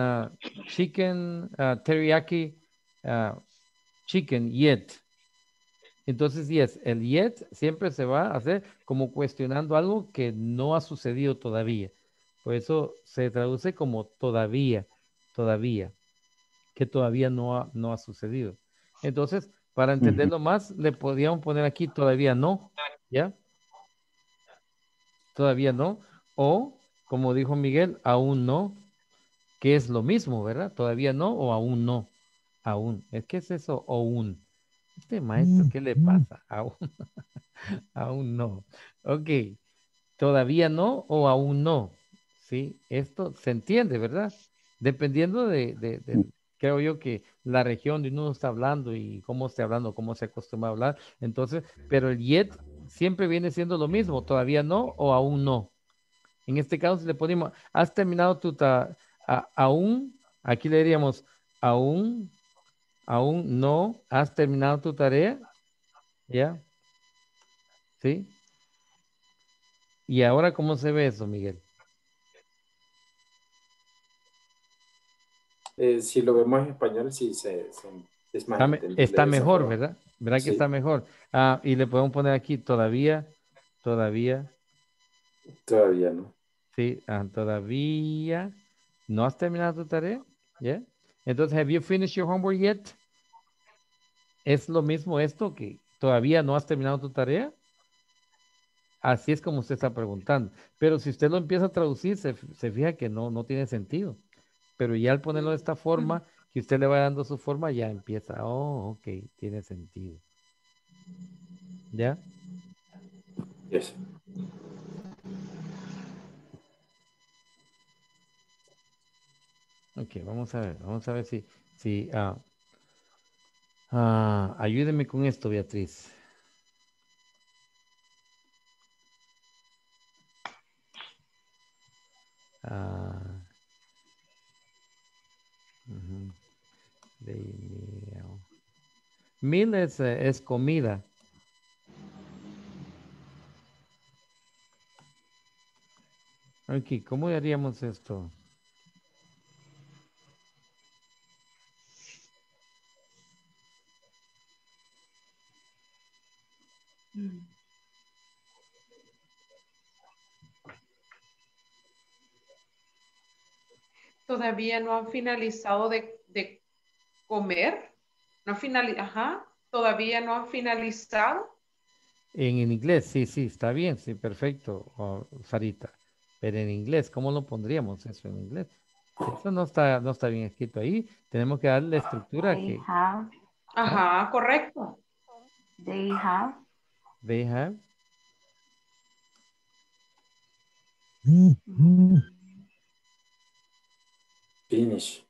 chicken, teriyaki, chicken yet? Entonces, yes, el yet siempre se va a hacer como cuestionando algo que no ha sucedido todavía. Por eso se traduce como todavía, que todavía no ha sucedido. Entonces, para entenderlo más, le podríamos poner aquí todavía no, ¿ya? Todavía no, o como dijo Miguel, aún no, que es lo mismo, ¿verdad? Todavía no o aún no. Aún. Es que es eso, aún. Este maestro, ¿qué le pasa? Aún. Aún no. Ok. Todavía no o aún no. Sí. Esto se entiende, ¿verdad? Dependiendo de creo yo que la región de uno está hablando y cómo está hablando, cómo se acostumbra a hablar. Entonces, pero el yet siempre viene siendo lo mismo. Todavía no o aún no. En este caso, si le ponemos, has terminado tu aún, aquí le diríamos, aún no has terminado tu tarea, ¿ya? ¿Sí? ¿Y ahora cómo se ve eso, Miguel? Si lo vemos en español, sí se es más. Está mejor, forma. ¿Verdad? ¿Verdad que sí. Está mejor? Ah, y le podemos poner aquí todavía. Todavía no. Sí, todavía. ¿No has terminado tu tarea? ¿Yeah? Entonces, ¿have you finished your homework yet? ¿Es lo mismo esto que todavía no has terminado tu tarea? Así es como usted está preguntando. Pero si usted lo empieza a traducir, se fija que no tiene sentido. Pero ya al ponerlo de esta forma, que usted le va dando su forma, ya empieza. Oh, ok, tiene sentido. ¿Ya? Yes. Ok, vamos a ver si ayúdeme con esto, Beatriz. Meal es comida. Ok, ¿cómo haríamos esto? Todavía no han finalizado de comer. Todavía no han finalizado. En inglés, sí, está bien, sí, perfecto, Sarita. Pero en inglés, ¿cómo lo pondríamos eso en inglés? Eso no está bien escrito ahí. Tenemos que darle la estructura. Ajá, correcto. They have. Finish.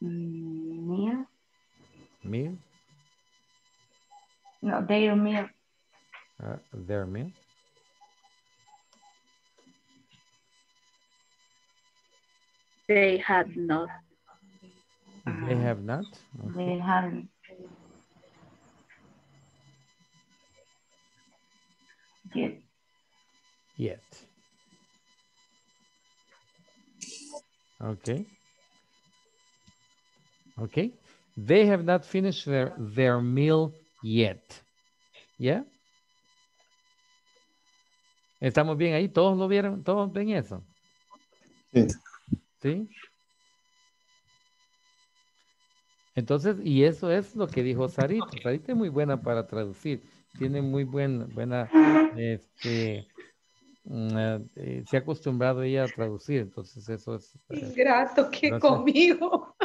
Meal. No, their meal. Their meal. They have not. They have not. Okay. They haven't. Yet. Okay. They have not finished their meal yet. ¿Ya? ¿Estamos bien ahí? ¿Todos lo vieron? ¿Todos ven eso? Sí. ¿Sí? Entonces, y eso es lo que dijo Sarita. Sarita es muy buena para traducir. Tiene muy buena se ha acostumbrado ella a traducir, entonces eso es... Ingrato que no conmigo.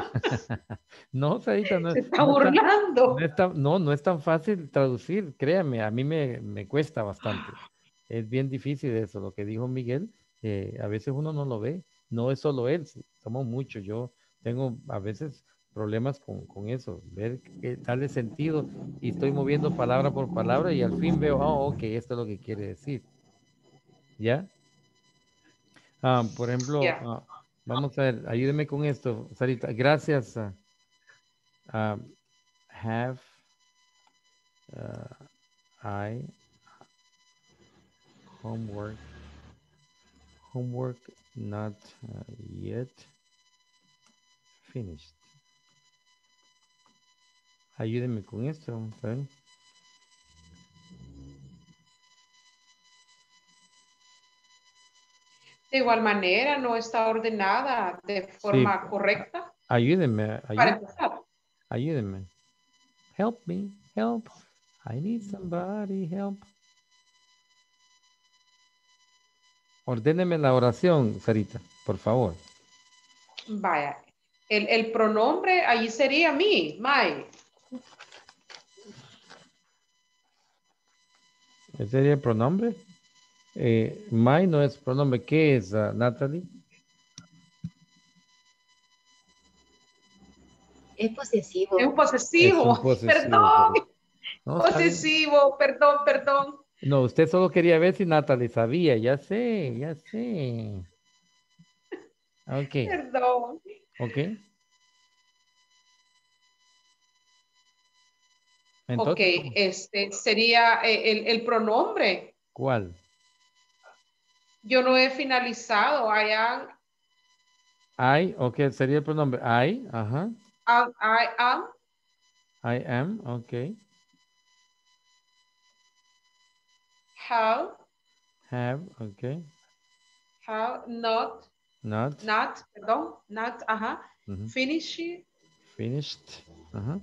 No, Sarita, no. Se está burlando. No es tan fácil traducir, créame, a mí me cuesta bastante. Es bien difícil eso, lo que dijo Miguel, a veces uno no lo ve, no es solo él, somos muchos, yo tengo a veces problemas con eso, ver darle sentido y estoy moviendo palabra por palabra y al fin veo, ok, esto es lo que quiere decir. ¿Ya? Por ejemplo, vamos a ver, ayúdeme con esto, Sarita. Gracias. Have I homework not yet finished. Ayúdeme con esto, vamos a ver. De igual manera, no está ordenada de forma correcta. Ayúdenme. Help me, help. I need somebody, help. Ordéneme la oración, Sarita, por favor. Vaya, el pronombre allí sería my. ¿Ese sería el pronombre? My no es pronombre. ¿Qué es, Nathalie? Es posesivo. Perdón. No, usted solo quería ver si Nathalie sabía. Ya sé. Ok. Perdón. Ok. Entonces, ok, este sería el pronombre. ¿Cuál? Yo no he finalizado. I am. I, ok, sería el pronombre. I, ajá. I am. I am, ok. Have. Have, ok. Have, not. Not. Not, perdón. Not, ajá. Uh-huh. Finish. Finished, ajá.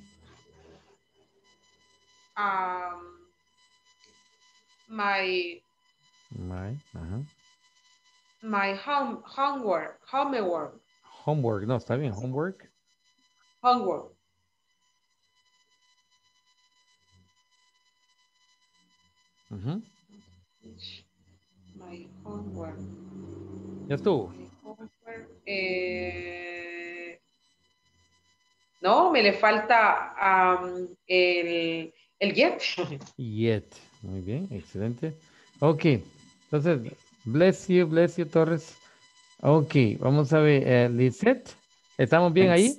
My ajá. My homework. Homework, no, está bien, homework. Homework. Uh-huh. My homework. Ya estuvo. No, me le falta el yet. Yet. Muy bien, excelente. Ok, entonces, bless you, Torres. Ok, vamos a ver, Lizette, ¿estamos bien ahí?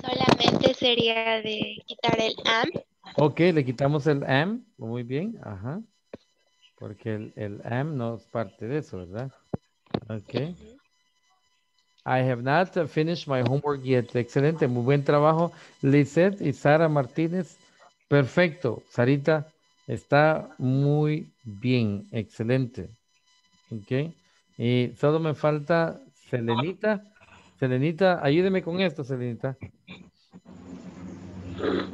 Solamente sería de quitar el am. Ok, le quitamos el am, muy bien, ajá. Porque el am no es parte de eso, ¿verdad? Ok. Uh-huh. I have not finished my homework yet. Excelente, muy buen trabajo. Lizette y Sara Martínez. Perfecto, Sarita, está muy bien, excelente. Ok, y solo me falta Selenita. Selenita, ayúdeme con esto, Selenita. Uh-huh.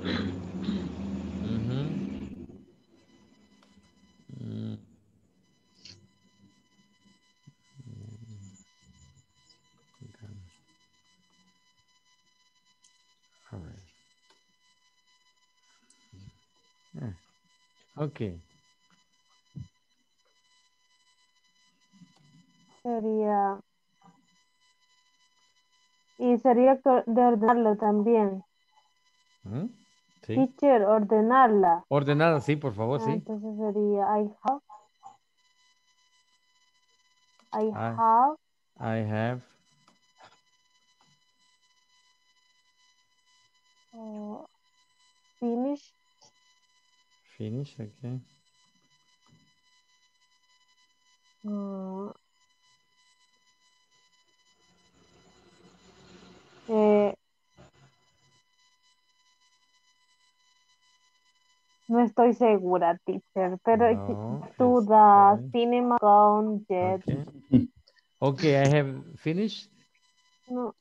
Okay. Sería de ordenarlo también. Sí. Teacher, ordenarla. Ordenarla, sí, por favor, sí. Entonces sería I have. Finished. Finish, okay. No estoy segura, teacher, pero no, to the cinema count yet. Okay. Okay, I have finished. No.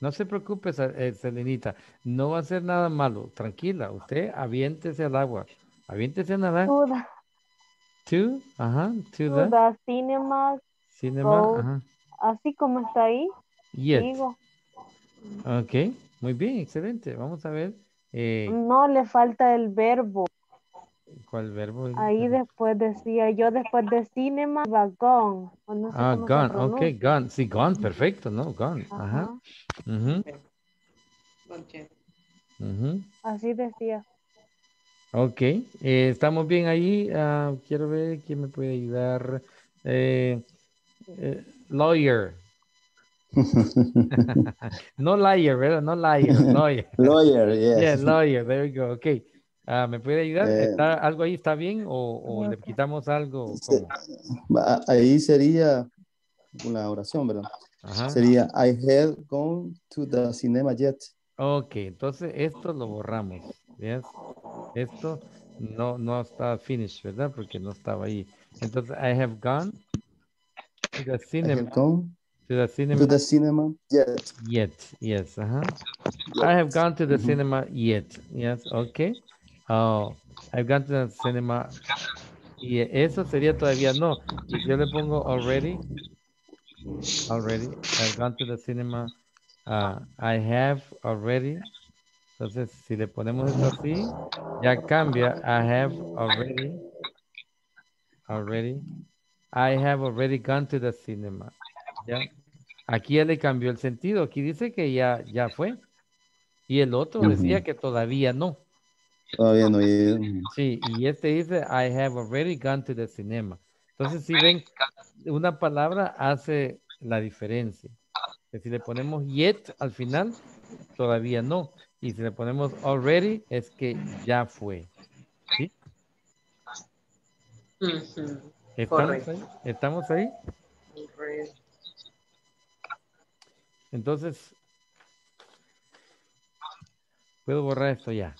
No se preocupe, Selenita. No va a ser nada malo. Tranquila. Usted aviéntese al agua. Aviéntese a nadar. To the cinema. Go, ajá. Así como está ahí. Yes. Digo. Ok. Muy bien. Excelente. Vamos a ver. No, le falta el verbo. ¿Cuál verbo? Ahí después decía yo, después de cinema, iba gone. No sé gone, ok, gone. Sí, gone, perfecto, ¿no? Gone. Ajá. Uh-huh. Uh-huh. Así decía. Ok, estamos bien ahí. Quiero ver quién me puede ayudar. Lawyer. No liar, ¿verdad? No liar, lawyer. Lawyer, yes. Yeah, lawyer, there we go, ok. ¿Me puede ayudar? ¿Está algo ahí? ¿Está bien? ¿O le quitamos algo? ¿Cómo? Ahí sería una oración, ¿verdad? Ajá. Sería, I have gone to the cinema yet. Ok, entonces esto lo borramos. ¿Ves? Esto no está finished, ¿verdad? Porque no estaba ahí. Entonces, I have gone to the cinema. I have gone to the cinema yet. Yet, yes, ajá. Yet. I have gone to the cinema yet. Yes, ok. Oh, I've gone to the cinema. Y eso sería todavía no. Si yo le pongo already, I've gone to the cinema. I have already. Entonces, si le ponemos esto así, ya cambia. I have already. I have already gone to the cinema. ¿Ya? Aquí ya le cambió el sentido. Aquí dice que ya fue. Y el otro decía que todavía no. Todavía no. Sí, y este dice, I have already gone to the cinema. Entonces, si ven, una palabra hace la diferencia. Que si le ponemos yet al final, todavía no. Y si le ponemos already, es que ya fue. ¿Sí? Uh-huh. ¿Estamos ahí? ¿Estamos ahí? Entonces, ¿puedo borrar esto ya?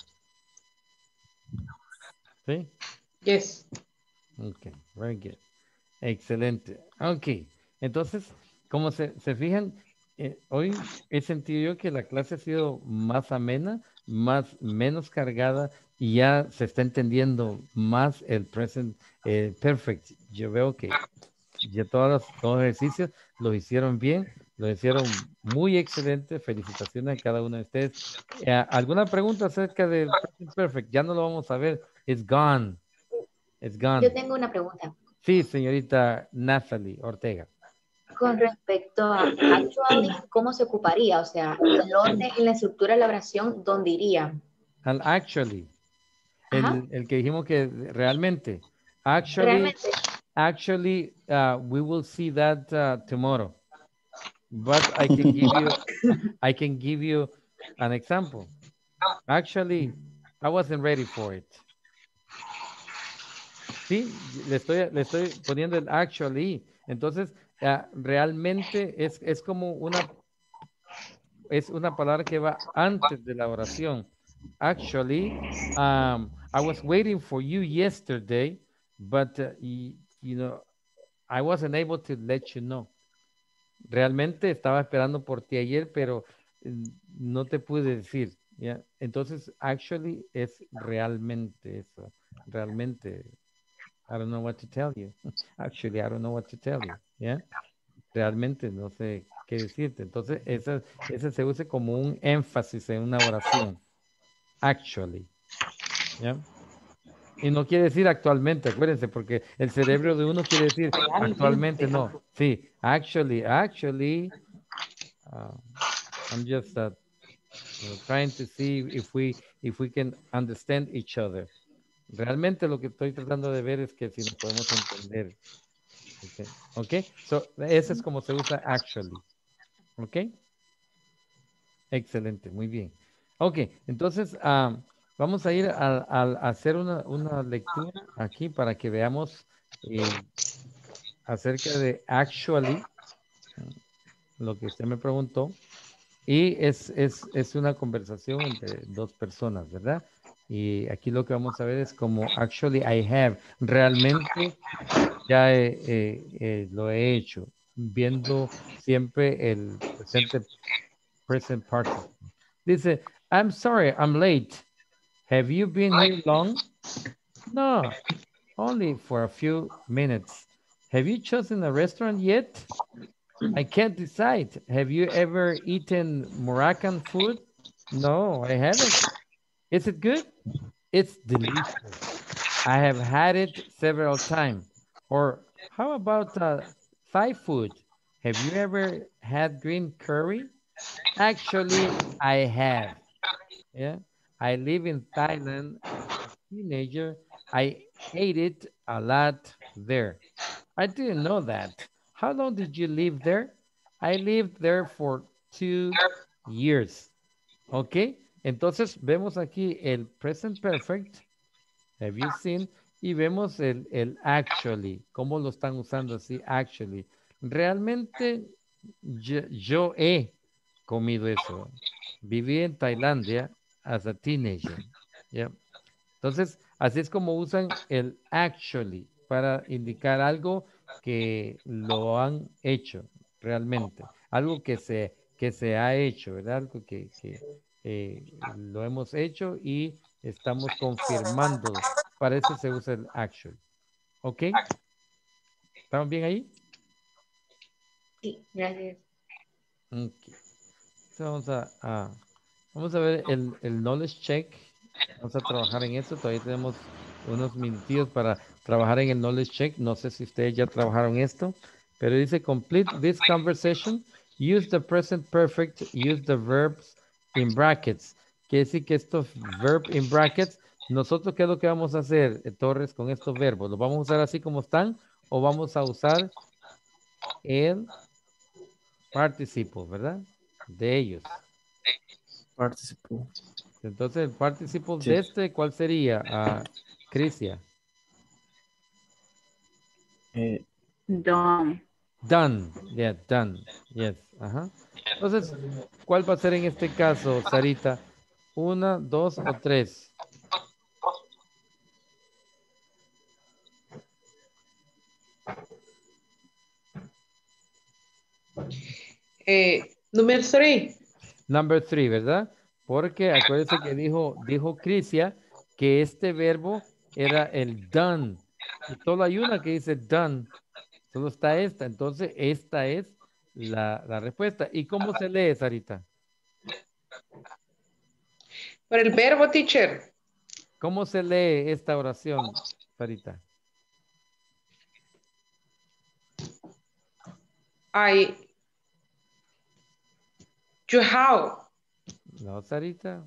¿Sí? Yes. Ok, very good. Excelente. Ok, entonces, como se fijan, hoy he sentido yo que la clase ha sido más amena, menos cargada y ya se está entendiendo más el present perfect. Yo veo que ya todos los ejercicios los hicieron bien, los hicieron muy excelentes. Felicitaciones a cada uno de ustedes. ¿Alguna pregunta acerca del present perfect? Ya no lo vamos a ver. It's gone. It's gone. Yo tengo una pregunta. Sí, señorita Nathalie Ortega. Con respecto a actually, ¿cómo se ocuparía? O sea, ¿el orden en la estructura de la oración, dónde iría? Al actually. El que dijimos que realmente. Actually, we will see that tomorrow. But I can give you an example. Actually, I wasn't ready for it. Sí, le estoy poniendo el actually. Entonces, realmente es como una palabra que va antes de la oración. Actually, I was waiting for you yesterday, but you know, I wasn't able to let you know. Realmente estaba esperando por ti ayer, pero no te pude decir. ¿Ya? Entonces, actually es realmente eso. Realmente, I don't know what to tell you. Actually, I don't know what to tell you. ¿Ya? Realmente no sé qué decirte. Entonces, ese se usa como un énfasis en una oración. Actually. ¿Ya? Y no quiere decir actualmente, acuérdense, porque el cerebro de uno quiere decir actualmente no. Sí, actually. I'm just trying to see if we can understand each other. Realmente lo que estoy tratando de ver es que si nos podemos entender. Okay. So, ese es como se usa actually. Okay. Excelente, muy bien. Okay, entonces vamos a ir a hacer una lectura aquí para que veamos acerca de actually, lo que usted me preguntó. Y es una conversación entre dos personas, ¿verdad? Y aquí lo que vamos a ver es como actually I have. Realmente ya lo he hecho. Viendo siempre el present participle. Dice, I'm sorry, I'm late. Have you been here long? No, only for a few minutes. Have you chosen a restaurant yet? I can't decide. Have you ever eaten Moroccan food? No, I haven't. Is it good? It's delicious. I have had it several times. Or how about Thai food? Have you ever had green curry? Actually, I have. Yeah, I live in Thailand. As a teenager, I ate it a lot there. I didn't know that. How long did you live there? I lived there for 2 years. Okay. Entonces, vemos aquí el present perfect, have you seen, y vemos el actually, cómo lo están usando así, actually. Realmente, yo he comido eso. Viví en Tailandia as a teenager. Yeah. Entonces, así es como usan el actually para indicar algo que lo han hecho realmente. Algo que se ha hecho, ¿verdad? Algo que lo hemos hecho y estamos confirmando. Para eso se usa el actually. ¿Ok? ¿Estamos bien ahí? Sí, gracias. Okay. Entonces vamos a ver el knowledge check. Vamos a trabajar en eso. Todavía tenemos unos minutitos para trabajar en el knowledge check. No sé si ustedes ya trabajaron esto, pero dice complete this conversation. Use the present perfect. Use the verbs in brackets. Quiere decir que estos verbs in brackets, nosotros, ¿qué es lo que vamos a hacer, Torres, con estos verbos? ¿Los vamos a usar así como están o vamos a usar el participle, ¿verdad? De ellos. Participle. Entonces, el participle sí. De este, ¿cuál sería, Crisia? Done. Done. Yeah, done. Yes. Ajá. Entonces, ¿cuál va a ser en este caso, Sarita? ¿Una, dos o tres? Número 3. Number 3, ¿verdad? Porque acuérdense que dijo Crisia que este verbo era el done. Y solo hay una que dice done. Solo está esta. Entonces, esta es la respuesta. ¿Y cómo se lee, Sarita? Por el verbo, teacher. ¿Cómo se lee esta oración, Sarita? You have. No, Sarita.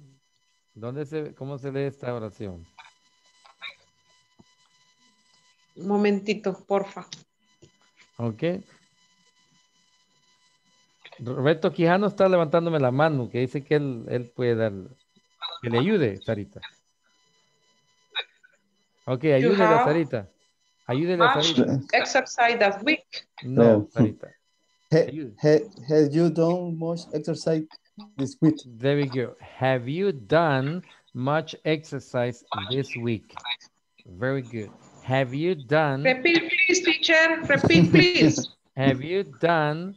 ¿Cómo se lee esta oración? Un momentito, porfa. Ok. Roberto Quijano está levantándome la mano, que dice que él puede dar, que le ayude, Sarita. Ok, ayúdele a Sarita. Ayúdele a Sarita. Exercise that week. No, Sarita. Have you done much exercise this week? There we go. Have you done much exercise this week? Very good. Have you done... Repeat, please, teacher. Repeat, please. Have you done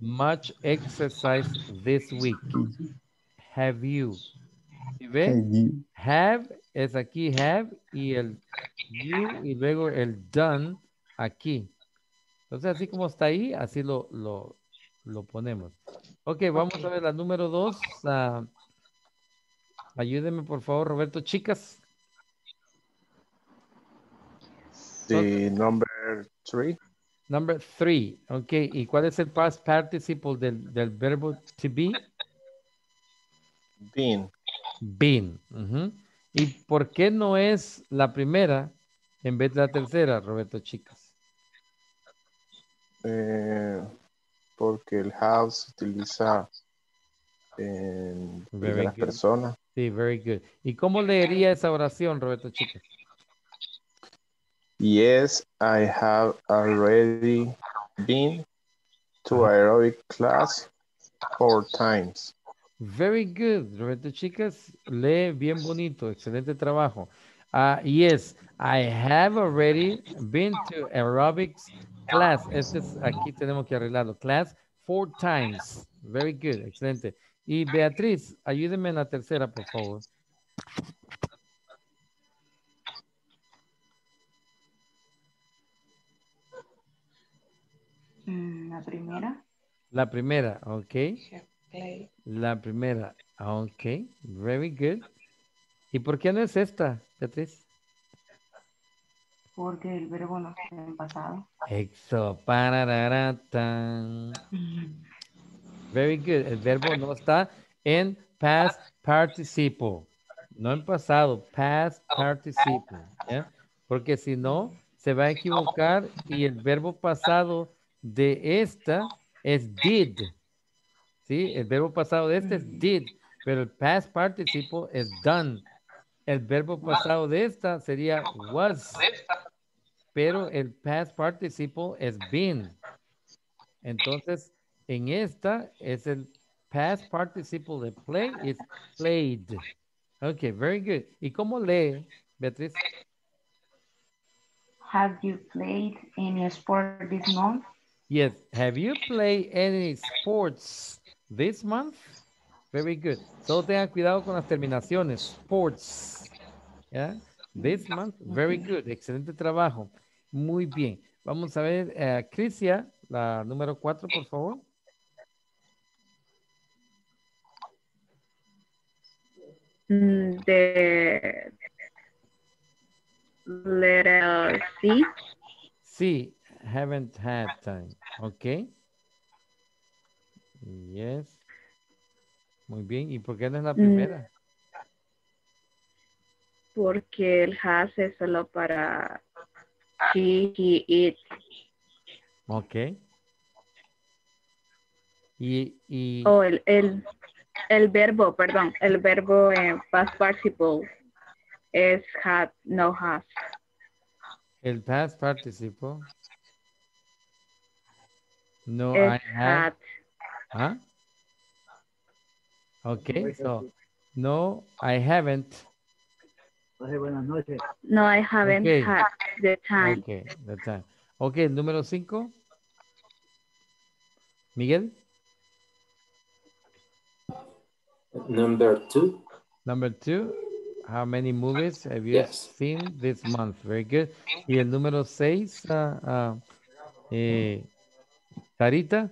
much exercise this week? Have you. ¿Sí ve? Have es aquí, have, y el you, y luego el done aquí. Entonces, así como está ahí, así lo ponemos. Ok, vamos a ver la número 2. Ayúdeme, por favor, Roberto. Chicas. Sí, number 3. Number 3. Ok, ¿y cuál es el past participle del verbo to be? Been. Been. Uh-huh. ¿Y por qué no es la primera en vez de la tercera, Roberto, chicas? Porque el have se utiliza en las personas. Sí, very good. ¿Y cómo leería esa oración, Roberto Chicas? Yes, I have already been to aerobic class 4 times. Very good, Roberto Chicas. Lee bien bonito. Excelente trabajo. Yes, I have already been to aerobics class, aquí tenemos que arreglarlo. Class 4 times. Very good, excelente. Y Beatriz, ayúdeme en la tercera, por favor. La primera. La primera, ok. La primera, ok. Very good. ¿Y por qué no es esta, Beatriz? Porque el verbo no está en pasado. Exo, parararatan. Very good. El verbo no está en past participle. No en pasado, past participle. ¿Ya? Porque si no, se va a equivocar y el verbo pasado de esta es did. ¿Sí? El verbo pasado de esta es did. Pero el past participle es done. El verbo pasado de esta sería was. Pero el past participle es been. Entonces, en esta es el past participle de play, is played. Ok, very good. ¿Y cómo lee, Beatriz? Have you played any sport this month? Yes. Have you played any sports this month? Very good. Solo tengan cuidado con las terminaciones. Sports. ¿Ya? This month. Very good. Excelente trabajo. Muy bien. Vamos a ver, Crisia, la número 4, por favor. The letter C. C. Haven't had time. Ok. Yes. Muy bien, ¿y por qué no es la primera? Porque el has es solo para She, he, it. Ok. Y... Oh, el verbo, perdón, el verbo past participle es had, no has. El past participle. No, es I had. Huh? Okay, so no, I haven't. No, I haven't okay. had the time. Okay, the time. Okay, el número 5. Miguel. Number 2. Number 2. How many movies have you seen this month? Very good. Y el número 6, Sarita.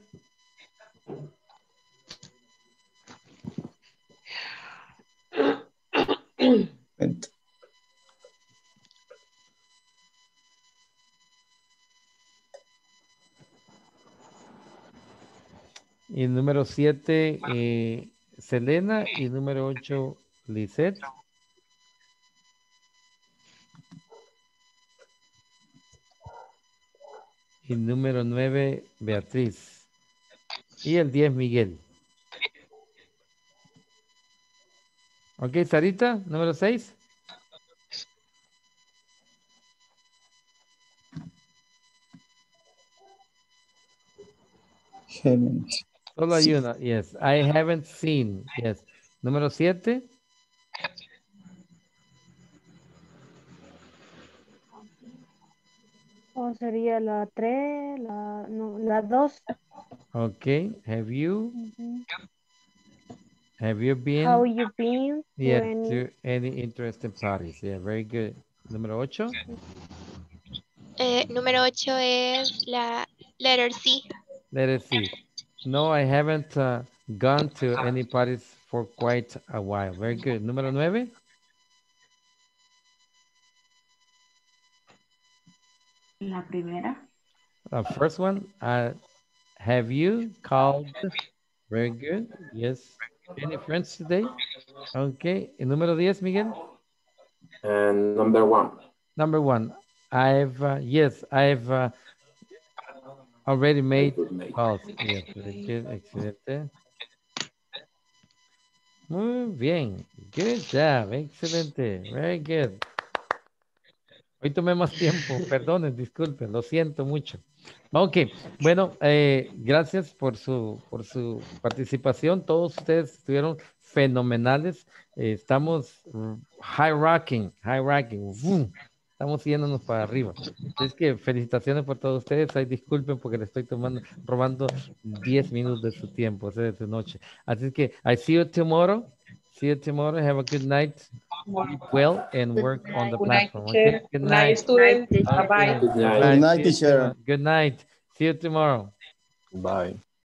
Y el número 7, Selena. Y el número 8, Lizette. Y el número 9, Beatriz. Y el 10, Miguel. Ok, Sarita, número 6. Haven't. Solo hay una, yes. I haven't seen, yes. Número 7. Oh, sería la 3, la 2. Okay, have you? Mm-hmm. Have you been? How you been? Yeah, to any interesting parties. Yeah, very good. Número 8. Número 8 es la letter C. Letter C. No, I haven't gone to any parties for quite a while. Very good. Número 9. La primera. The first one. Have you called? Very good. Yes. Any friends today? Okay. El número 10, Miguel. And number 1. Number 1. I've, yes, I've already made calls. Yes, very good. Excelente. Muy bien. Good job. Excelente. Very good. Hoy tomé más tiempo, perdonen, disculpen, lo siento mucho. Ok, bueno, gracias por su participación. Todos ustedes estuvieron fenomenales. Estamos high rocking. ¡Vum! Estamos yéndonos para arriba. Es que felicitaciones por todos ustedes. Ay, disculpen porque le estoy robando 10 minutos de su tiempo, de su noche. Así que, I see you tomorrow. See you tomorrow. Have a good night. Eat well and work on the platform. Okay? Good night, students. Bye-bye. Good night, teacher. Good night. See you tomorrow. Bye.